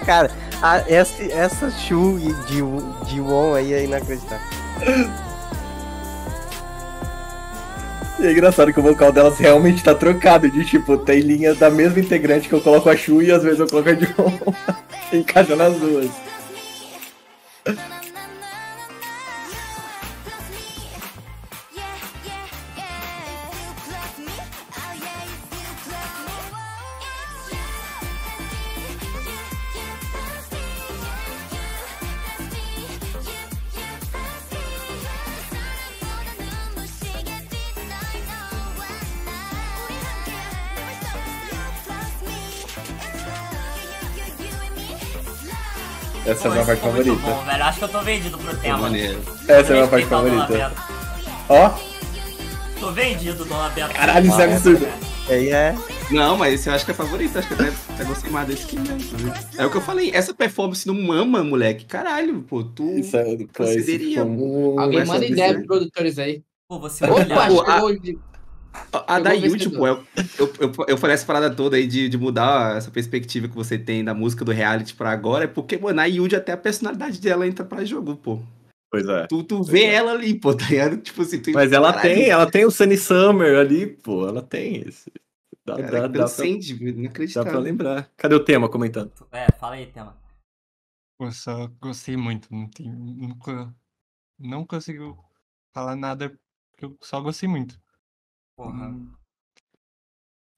Cara, a, essa, essa Shu e Jiwon aí é inacreditável. E é engraçado que o vocal delas realmente tá trocado, de tipo, tem linha da mesma integrante que eu coloco a Shu e às vezes eu coloco a Jiwon. Encaixa nas duas. Essa Pô, é a minha parte favorita. Muito bom, velho. Acho que eu tô vendido pro tema. Essa é a minha parte favorita. Ó. Tô vendido, Dona Beta. Caralho, isso é absurdo. É, é. Não, mas esse eu acho que é favorito. Acho que até, até gostei mais desse que mesmo. É o que eu falei. Essa performance no Mama, moleque. Caralho, pô. Tu isso é, consideria. Pô, alguém manda ideia pros produtores aí. Pô, você olhar. A da Yuji, pô, eu, eu, eu, eu falei essa parada toda aí de, de mudar essa perspectiva que você tem da música do reality pra agora, é porque, mano, a Yuji até a personalidade dela entra pra jogo, pô. Pois é. Tu, tu vê é. ela ali, pô, tá ligado? Tipo assim, tu... Mas ela Caralho. tem, ela tem o Sunny Summer ali, pô, ela tem esse. Dá, Cara, dá, dá, incêndio, pra, inacreditável. Dá pra lembrar. Cadê o tema comentando? É, fala aí, tema. Pô, só gostei muito, não tem, nunca, não consigo falar nada, porque eu só gostei muito. Porra. Hum.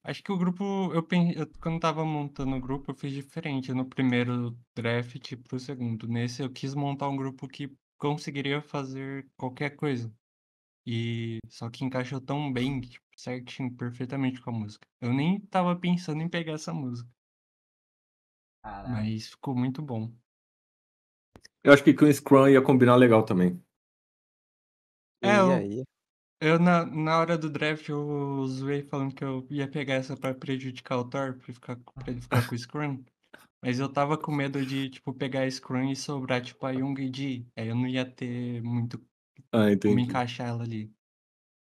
Acho que o grupo, eu, eu quando tava montando o grupo, eu fiz diferente no primeiro draft pro segundo. Nesse eu quis montar um grupo que conseguiria fazer qualquer coisa. E só que encaixou tão bem, tipo, certinho, perfeitamente com a música. Eu nem tava pensando em pegar essa música. Caraca. Mas ficou muito bom. Eu acho que com o Scrum ia combinar legal também. É, E aí? Eu, eu na, na hora do draft eu zoei falando que eu ia pegar essa pra prejudicar o Thor, pra, ficar, pra ele ficar com o Scrum. Mas eu tava com medo de, tipo, pegar a Scrum e sobrar, tipo, a Young e G. Aí eu não ia ter muito ah, como encaixar ela ali.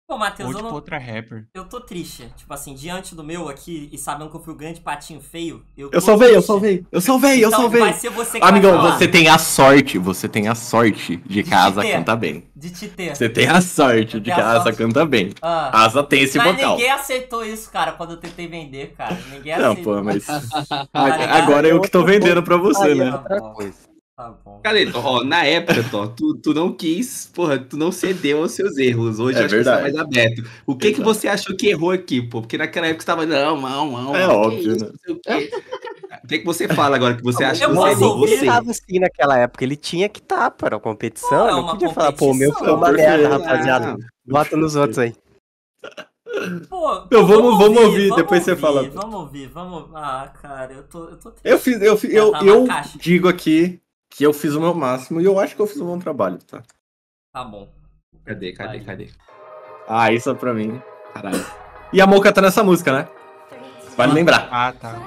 Pô, Matheus, Ou, tipo, eu não... outra rapper. Eu tô triste. Tipo assim, diante do meu aqui, e sabendo que eu fui o grande patinho feio... Eu, eu salvei, triste. eu salvei, eu salvei, então, eu salvei. Vai ser você que Amigão, vai falar. Você tem a sorte, você tem a sorte de, de casa cantar bem. De te ter. Você tem a sorte de casa cantar bem. Ah. Asa tem esse mas vocal. Mas ninguém aceitou isso, cara, quando eu tentei vender, cara. Ninguém não, aceitou. Não, pô, mas... Agora eu que tô vendendo pra você, aí, né? Outra coisa. Tá bom. Caleto, ó, na época, tó, tu, tu não quis, porra, tu não cedeu aos seus erros. Hoje é acho verdade. Que você é mais aberto. O que, que você achou que errou aqui, pô? Porque naquela época você tava, não, não, não. É óbvio, né? O que, que você fala agora que você não, acha que você errou? Você. Ele tava assim naquela época, ele tinha que estar para a competição. Não, não podia competição. Falar, pô, o meu foi uma merda, rapaziada. Bota nos outros aí. Pô, eu vamos, vamos ouvir, vamos ouvir vamos depois ouvir, você fala. Vamos ouvir, vamos. Ah, cara, eu tô, eu tô triste. Eu fiz, eu, fiz, eu, eu digo aqui. Que eu fiz o meu máximo e eu acho que eu fiz um bom trabalho, tá? Tá bom. Cadê, cadê, Vai. cadê? Ah, isso é pra mim. Caralho. E a Moca tá nessa música, né? Vale lembrar. Ah, tá.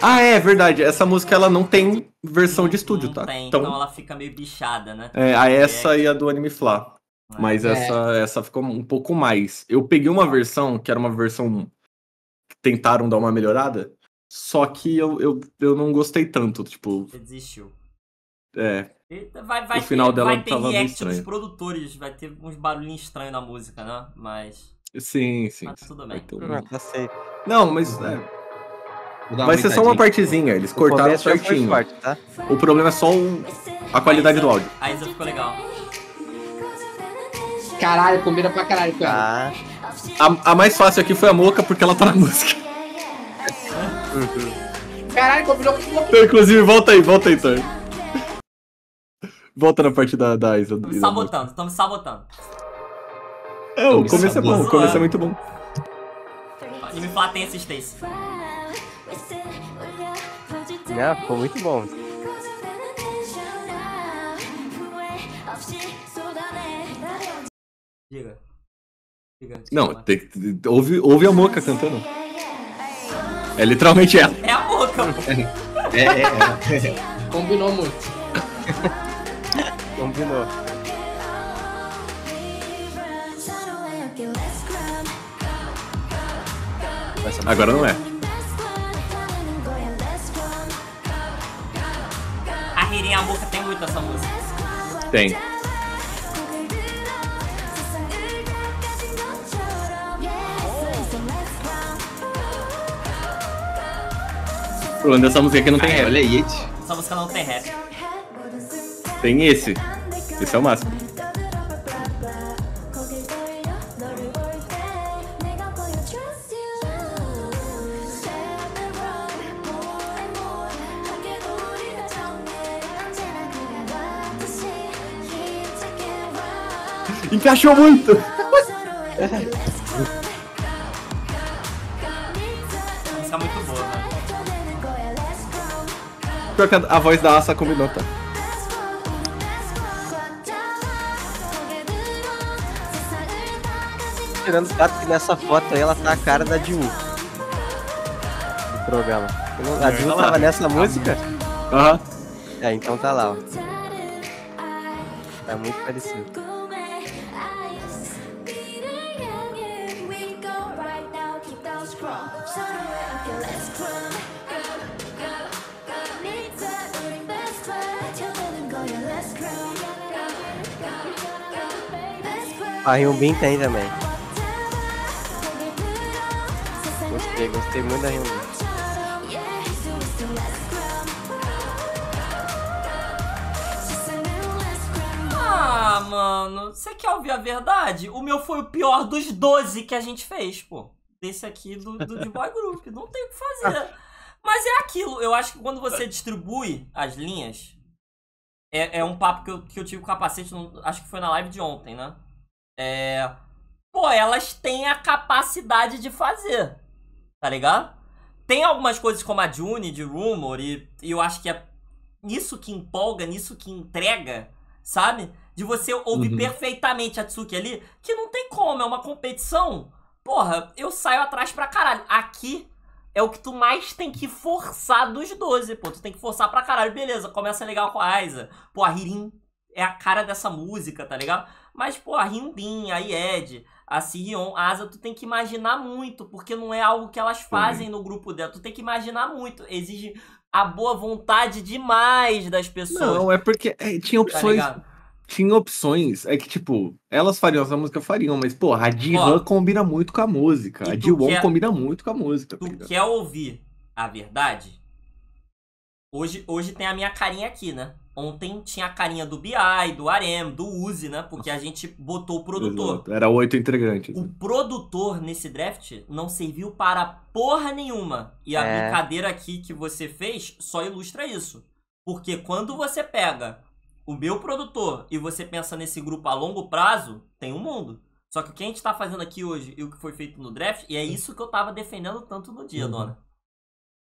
Ah, é verdade. Essa música, ela não tem versão não, de estúdio, tá? Tem, então... então ela fica meio bichada, né? É, a essa é... e a do ANIMEfla. Ah, Mas é. essa, essa ficou um pouco mais. Eu peguei uma versão, que era uma versão que tentaram dar uma melhorada, só que eu, eu, eu não gostei tanto, tipo... Você desistiu. É, vai, vai o final ter, dela vai ter tava react estranho. Dos produtores, vai ter uns barulhinhos estranhos na música, né? Mas... Sim, sim. Mas tudo bem. Um... Não, mas... É... Vai ser só uma partezinha, eles o cortaram certinho. Parte, tá? O problema é só um... a qualidade a Isa, do áudio. A Isa ficou legal. Caralho, combina pra caralho com ela. A, a mais fácil aqui foi a Moca, porque ela tá na música. Caralho, combinou com o então, inclusive, volta aí, volta aí, então. Volta na parte da, da Isa. Tô me sabotando, tô me sabotando. É, o começo é bom, o começo é muito bom. E me fala, tem assistência. É, ficou muito bom. Diga. Diga. Não, tem que... Ouve, ouve a Moca cantando. É literalmente ela. É a Moca. É, é, é. é. Combinou muito. Combinou. Agora não é. A Ririnha Boca tem muito essa música. Tem. O problema dessa música aqui não tem rap. Olha aí. Essa música não tem rap. Tem esse. Esse é o máximo. Encaixou muito! Essa é muito boa, né? Pior que a voz da Asa combinou, tá? Tirando os gatos que nessa foto aí ela tá a cara da Diu. Do programa. A Diu tava lá. Nessa música? Aham. Uhum. É, então tá lá, ó. Tá muito parecido. A Ryumbin tem também. Gostei, gostei muito da reunião. Ah, mano, você quer ouvir a verdade? O meu foi o pior dos doze que a gente fez, pô. Desse aqui do, do The Boy Group, não tem o que fazer. Mas é aquilo, eu acho que quando você distribui as linhas, é, é um papo que eu, que eu tive com o Capacete, acho que foi na live de ontem, né? é, pô, elas têm a capacidade de fazer, tá ligado? Tem algumas coisas como a June de Rumor, e, e eu acho que é nisso que empolga, nisso que entrega, sabe? De você ouvir uhum. perfeitamente a Tsuki ali, que não tem como, é uma competição. Porra, eu saio atrás pra caralho. Aqui é o que tu mais tem que forçar dos doze, pô. Tu tem que forçar pra caralho. Beleza, começa legal com a Aiza. Pô, a Hirin é a cara dessa música, tá ligado? Mas, pô, a Hyunbin, a Ied, a Sihyun, a Asa, tu tem que imaginar muito, porque não é algo que elas fazem no grupo dela. Tu tem que imaginar muito. Exige a boa vontade demais das pessoas. Não, é porque é, tinha opções... Tá tinha opções, é que, tipo, elas fariam essa música, fariam, mas, porra, a Divan combina muito com a música. A Diwon quer... combina muito com a música. Tu tá quer ouvir a verdade? Hoje, hoje tem a minha carinha aqui, né? Ontem tinha a carinha do B I, do Arem, do Uzi, né? Porque a gente botou o produtor. Exato. Era oito integrantes. O né? produtor nesse draft não serviu para porra nenhuma. E a é. brincadeira aqui que você fez só ilustra isso. Porque quando você pega o meu produtor e você pensa nesse grupo a longo prazo, tem um mundo. Só que o que a gente tá fazendo aqui hoje e o que foi feito no draft, e é isso que eu tava defendendo tanto no dia, uhum. dona.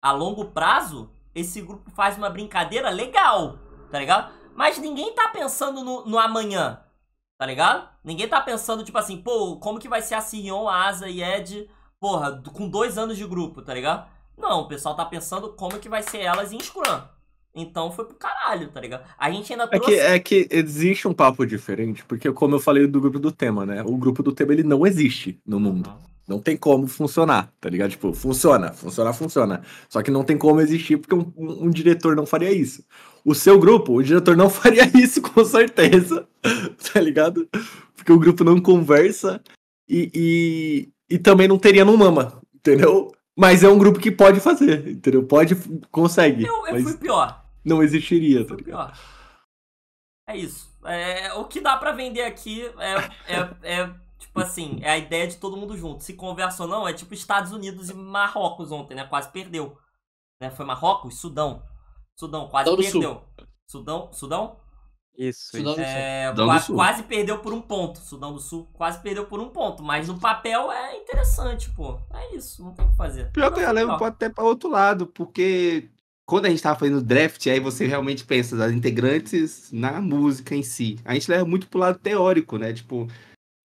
A longo prazo, esse grupo faz uma brincadeira legal. Tá ligado? Mas ninguém tá pensando no, no amanhã, tá ligado? Ninguém tá pensando, tipo assim, pô, como que vai ser a Sihyun, a Asa e Ed, porra, com dois anos de grupo, tá ligado? Não, o pessoal tá pensando como que vai ser elas em Scrum. Então foi pro caralho, tá ligado? A gente ainda trouxe... É que, é que existe um papo diferente, porque como eu falei do grupo do tema, né? O grupo do tema, ele não existe no mundo. Uhum. Não tem como funcionar, tá ligado? Tipo, funciona, funciona, funciona. Só que não tem como existir, porque um, um, um diretor não faria isso. O seu grupo, o diretor não faria isso, com certeza, tá ligado? Porque o grupo não conversa e, e, e também não teria no Mama, entendeu? Mas é um grupo que pode fazer, entendeu? Pode, consegue. Eu, eu fui pior. Não existiria, tá ligado? Pior. É isso. É, o que dá pra vender aqui é... é, é... Tipo assim, é a ideia de todo mundo junto. Se conversa ou não, é tipo Estados Unidos e Marrocos ontem, né? Quase perdeu. Né? Foi Marrocos? Sudão. Sudão, quase Sudão perdeu. Sul. Sudão? Sudão? Isso, Sudão isso. É, Sudão quase, do Sul. Quase perdeu por um ponto. Sudão do Sul quase perdeu por um ponto. Mas no papel é interessante, pô. É isso, não tem o que fazer. Pior que eu levo pode até pra outro lado, porque quando a gente tava fazendo draft, aí você realmente pensa das integrantes na música em si. A gente leva muito pro lado teórico, né? Tipo...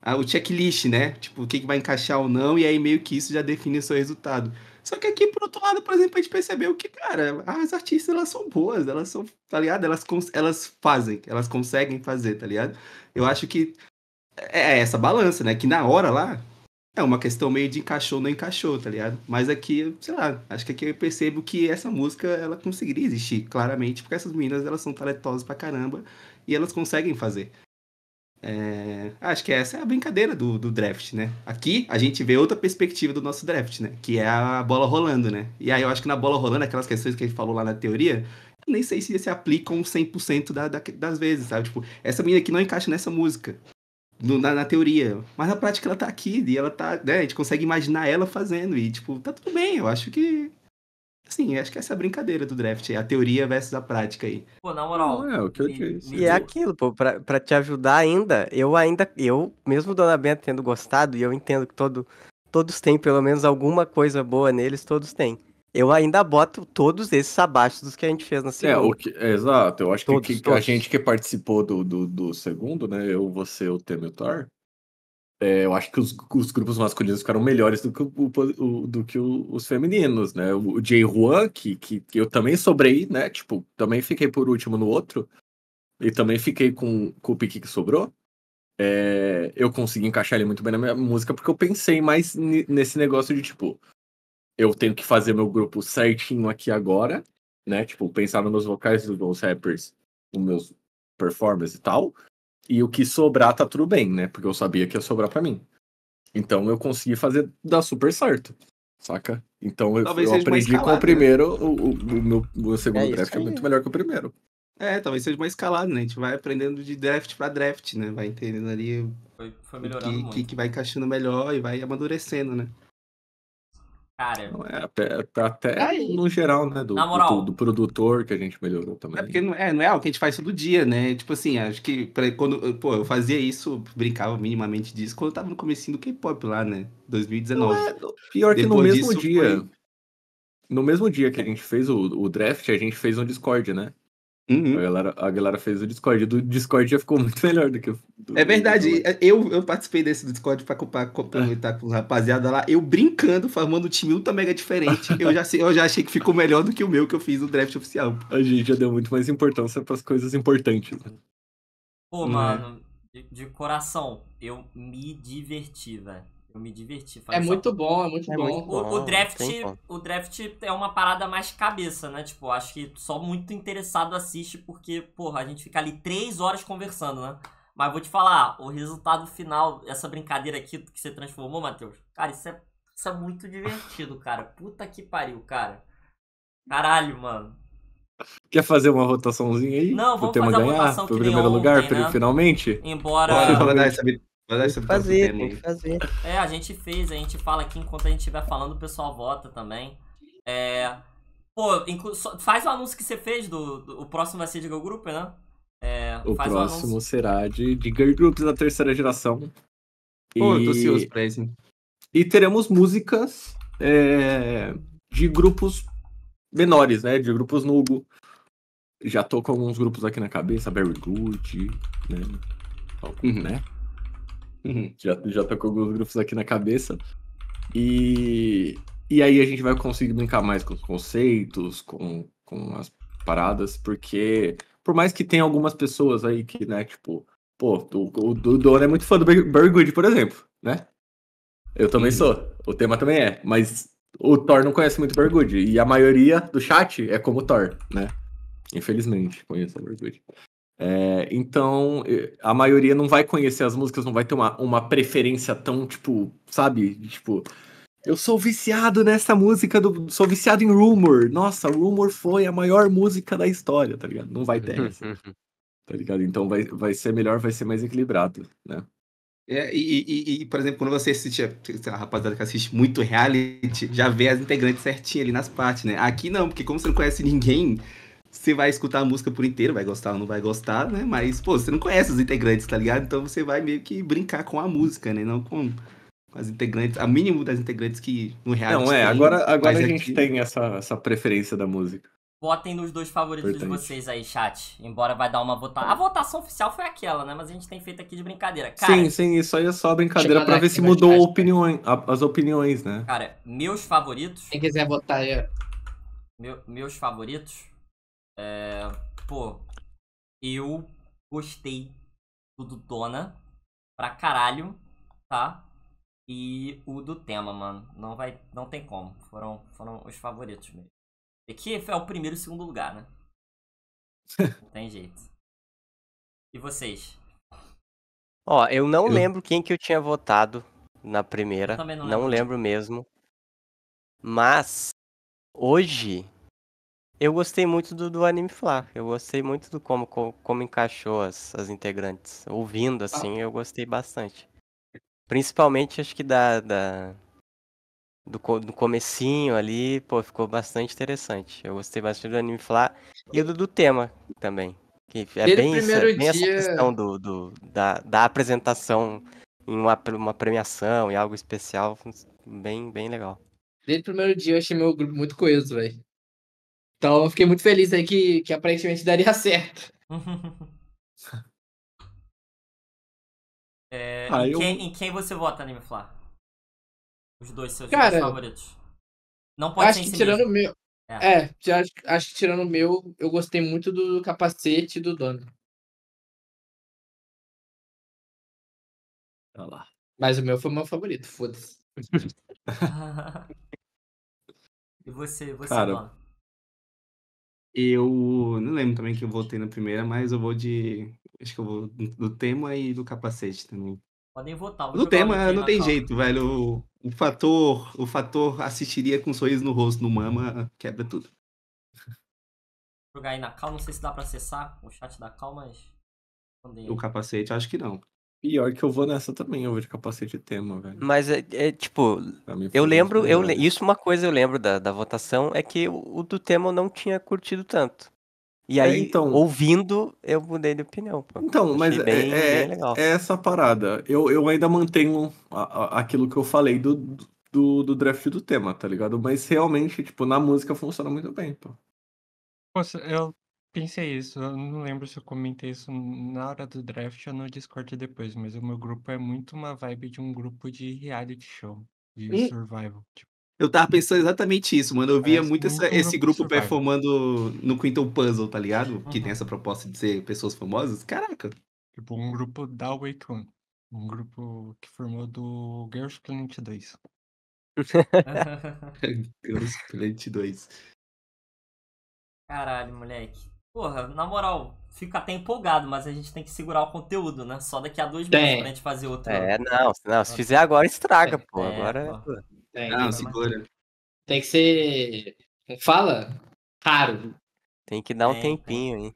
o checklist, né? Tipo, o que vai encaixar ou não, e aí meio que isso já define o seu resultado. Só que aqui, por outro lado, por exemplo, a gente percebeu que, cara, as artistas, elas são boas, elas são, tá ligado? Elas, elas fazem, elas conseguem fazer, tá ligado? Eu acho que é essa balança, né? Que na hora lá, é uma questão meio de encaixou ou não encaixou, tá ligado? Mas aqui, sei lá, acho que aqui eu percebo que essa música, ela conseguiria existir, claramente, porque essas meninas, elas são talentosas pra caramba, e elas conseguem fazer. É, acho que essa é a brincadeira do, do draft, né? Aqui a gente vê outra perspectiva do nosso draft, né? Que é a bola rolando, né? E aí eu acho que na bola rolando, aquelas questões que a gente falou lá na teoria, eu nem sei se se aplicam cem por cento da, da, das vezes, sabe? Tipo, essa menina aqui não encaixa nessa música, no, na, na teoria. Mas na prática ela tá aqui e ela tá, né? A gente consegue imaginar ela fazendo e, tipo, tá tudo bem, eu acho que... Sim, acho que essa é a brincadeira do draft, é a teoria versus a prática aí. Pô, na moral... Não, é, o que eu disse. E é aquilo, pô, pra, pra te ajudar ainda, eu ainda, eu, mesmo Dona Benta tendo gostado, e eu entendo que todo, todos têm pelo menos alguma coisa boa neles, todos têm. Eu ainda boto todos esses abaixo dos que a gente fez na segunda. É, o que, é exato, eu acho todos, que, que todos. A gente que participou do, do, do segundo, né, eu, você, o Temer e o Thor, É, eu acho que os, os grupos masculinos ficaram melhores do que, o, o, do que o, os femininos, né? O Jay Juan, que, que eu também sobrei, né? Tipo, também fiquei por último no outro. E também fiquei com, com o pique que sobrou. É, eu consegui encaixar ele muito bem na minha música, porque eu pensei mais nesse negócio de, tipo... Eu tenho que fazer meu grupo certinho aqui agora, né? Tipo, pensar nos meus vocais, nos meus rappers, nos meus performances e tal. E o que sobrar tá tudo bem, né? Porque eu sabia que ia sobrar pra mim. Então eu consegui fazer dar super certo, saca? Então eu, eu aprendi escalada, com o primeiro, né? o, o, o, meu, o meu segundo é draft é muito melhor que o primeiro. É, talvez seja uma escalada, né? A gente vai aprendendo de draft pra draft, né? Vai entendendo ali foi, foi o que, que, que vai encaixando melhor e vai amadurecendo, né? Cara. É, tá até aí, no geral, né? Do, na moral, do, do produtor que a gente melhorou também. É porque não é, não é algo que a gente faz todo dia, né? Tipo assim, acho que pra, quando pô, eu fazia isso, brincava minimamente disso quando eu tava no comecinho do K-pop lá, né? dois mil e dezenove. É, pior que no mesmo dia. Foi... No mesmo dia que a gente fez o, o draft, a gente fez um Discord, né? Uhum. A, galera, a galera fez o Discord. Do Discord já ficou muito melhor do que o... Do, é verdade. Do... Eu, eu participei desse do Discord pra complementar é. com o rapaziada lá. Eu brincando, formando um time ultra mega diferente. eu, já, eu já achei que ficou melhor do que o meu que eu fiz no draft oficial. A gente já deu muito mais importância pras coisas importantes. Né? Pô, hum. mano, de, de coração, eu me diverti, velho. Eu me diverti. É muito bom, é muito é bom. Muito bom. O, o, draft, o draft é uma parada mais cabeça, né? Tipo, acho que só muito interessado assiste, porque, porra, a gente fica ali três horas conversando, né? Mas vou te falar, o resultado final, essa brincadeira aqui que você transformou, Matheus, cara, isso é, isso é muito divertido, cara. Puta que pariu, cara. Caralho, mano. Quer fazer uma rotaçãozinha aí? Não, vamos fazer uma ganhar, rotação pro que primeiro ontem, lugar, né? Finalmente? Embora... Mas tem que fazer, tem que fazer. É, a gente fez, a gente fala aqui enquanto a gente estiver falando, o pessoal vota também. É... Pô, inclu... faz o anúncio que você fez, do, do... o próximo vai ser de Girl Group, né? É... O faz próximo o será de... de Girl Groups da terceira geração. Pô, e... tô ansioso pra isso. E teremos músicas é... de grupos menores, né? De grupos no... Já tô com alguns grupos aqui na cabeça, Berry Good, né? Algum, uhum. né? Já, já tô com alguns grupos aqui na cabeça. E, e aí a gente vai conseguir brincar mais com os conceitos, com, com as paradas, porque por mais que tenha algumas pessoas aí que, né, tipo, pô, o, o, o Dono é muito fã do Berry Good, por exemplo, né? Eu também Sim. sou, o tema também é, mas o Thor não conhece muito o Berry Good, e a maioria do chat é como o Thor, né? Infelizmente, conheço o Berry Good. É, então, a maioria não vai conhecer as músicas, não vai ter uma, uma preferência tão, tipo, sabe? Tipo, eu sou viciado nessa música, do, sou viciado em Rumor. Nossa, Rumor foi a maior música da história, tá ligado? Não vai ter essa, tá ligado? Então vai, vai ser melhor, vai ser mais equilibrado, né? É, e, e, e, por exemplo, quando você assiste, a rapaziada que assiste muito reality, já vê as integrantes certinhas ali nas partes, né? Aqui não, porque como você não conhece ninguém... Você vai escutar a música por inteiro, vai gostar ou não vai gostar, né? Mas, pô, você não conhece os integrantes, tá ligado? Então você vai meio que brincar com a música, né? Não com as integrantes, a mínimo das integrantes que no reality. Não, é, tem, agora, agora a gente aqui... tem essa, essa preferência da música. Botem nos dois favoritos Portanto. de vocês aí, chat. Embora vai dar uma votação. A votação oficial foi aquela, né? Mas a gente tem feito aqui de brincadeira. Cara, sim, sim, isso aí é só brincadeira pra ver se mudou a opinião, a, as opiniões, né? Cara, meus favoritos... Quem quiser votar aí... Eu... Meu, meus favoritos... É, pô, eu gostei do Dona pra caralho, tá? E o do tema, mano. Não, vai, não tem como. Foram, foram os favoritos mesmo. Aqui é o primeiro e o segundo lugar, né? Não tem jeito. E vocês? Ó, eu não eu... lembro quem que eu tinha votado na primeira. Eu também não lembro. Não lembro mesmo. Mas, hoje... Eu gostei muito do, do ANIMEfla, eu gostei muito do como, como, como encaixou as, as integrantes. Ouvindo, assim, eu gostei bastante. Principalmente, acho que da, da do, do comecinho ali, pô, ficou bastante interessante. Eu gostei bastante do ANIMEfla e do, do tema também. Que é bem, essa, é bem dia... essa questão do, do, da, da apresentação em uma, uma premiação e algo especial, bem, bem legal. Desde o primeiro dia eu achei meu grupo muito coeso, velho. Então eu fiquei muito feliz aí que, que aparentemente daria certo. é, ah, em, eu... quem, em quem você vota, ANIMEfla? Os dois seus Cara, dois favoritos. Não pode acho ser que si tirando o meu. É, é já, acho, acho que tirando o meu, eu gostei muito do capacete do dono. Tá lá. Mas o meu foi o meu favorito, foda-se. E você, você Cara... Eu não lembro também que eu votei na primeira, mas eu vou de... Acho que eu vou do tema e do capacete também. Podem votar. Do tema, não tem jeito, velho. O, o, fator, o fator assistiria com um sorriso no rosto no Mama quebra tudo. Vou jogar aí na Cal, não sei se dá pra acessar o chat da Cal, mas... O capacete, acho que não. Pior que eu vou nessa também, eu vou de capacete tema, velho. Mas é, é tipo, Pra mim eu foi muito lembro, eu, le- melhor. isso uma coisa eu lembro da, da votação, é que o, o do tema eu não tinha curtido tanto. E É, aí, então. ouvindo, eu mudei de opinião, pô. Então, mas Achei bem, é, bem é- legal. é essa parada. Eu, eu ainda mantenho a- a- aquilo que eu falei do, do, do draft do tema, tá ligado? Mas realmente, tipo, na música funciona muito bem, pô. Nossa, eu pensei isso, eu não lembro se eu comentei isso na hora do draft ou no Discord depois, mas o meu grupo é muito uma vibe de um grupo de reality show, de Hum, survival. Tipo, Eu tava pensando exatamente isso, mano. Eu via parece muito essa- muito um esse grupo de grupo survival. performando no Quintal Puzzle, tá ligado? Que tem Uhum. essa proposta de ser pessoas famosas. Caraca. Tipo, um grupo da Wake One. Um grupo que formou do Girls Planet dois. Girls Planet dois. Caralho, moleque. Porra, na moral, fico até empolgado, mas a gente tem que segurar o conteúdo, né? Só daqui a dois meses pra Tem, gente fazer outro. É, não, se- não, se outro- fizer agora estraga, pô. É, Agora, pô. tem, Não, tem, Agora mais. segura. tem que ser. Fala? Raro. tem que dar um Tem, tem. tempinho, hein?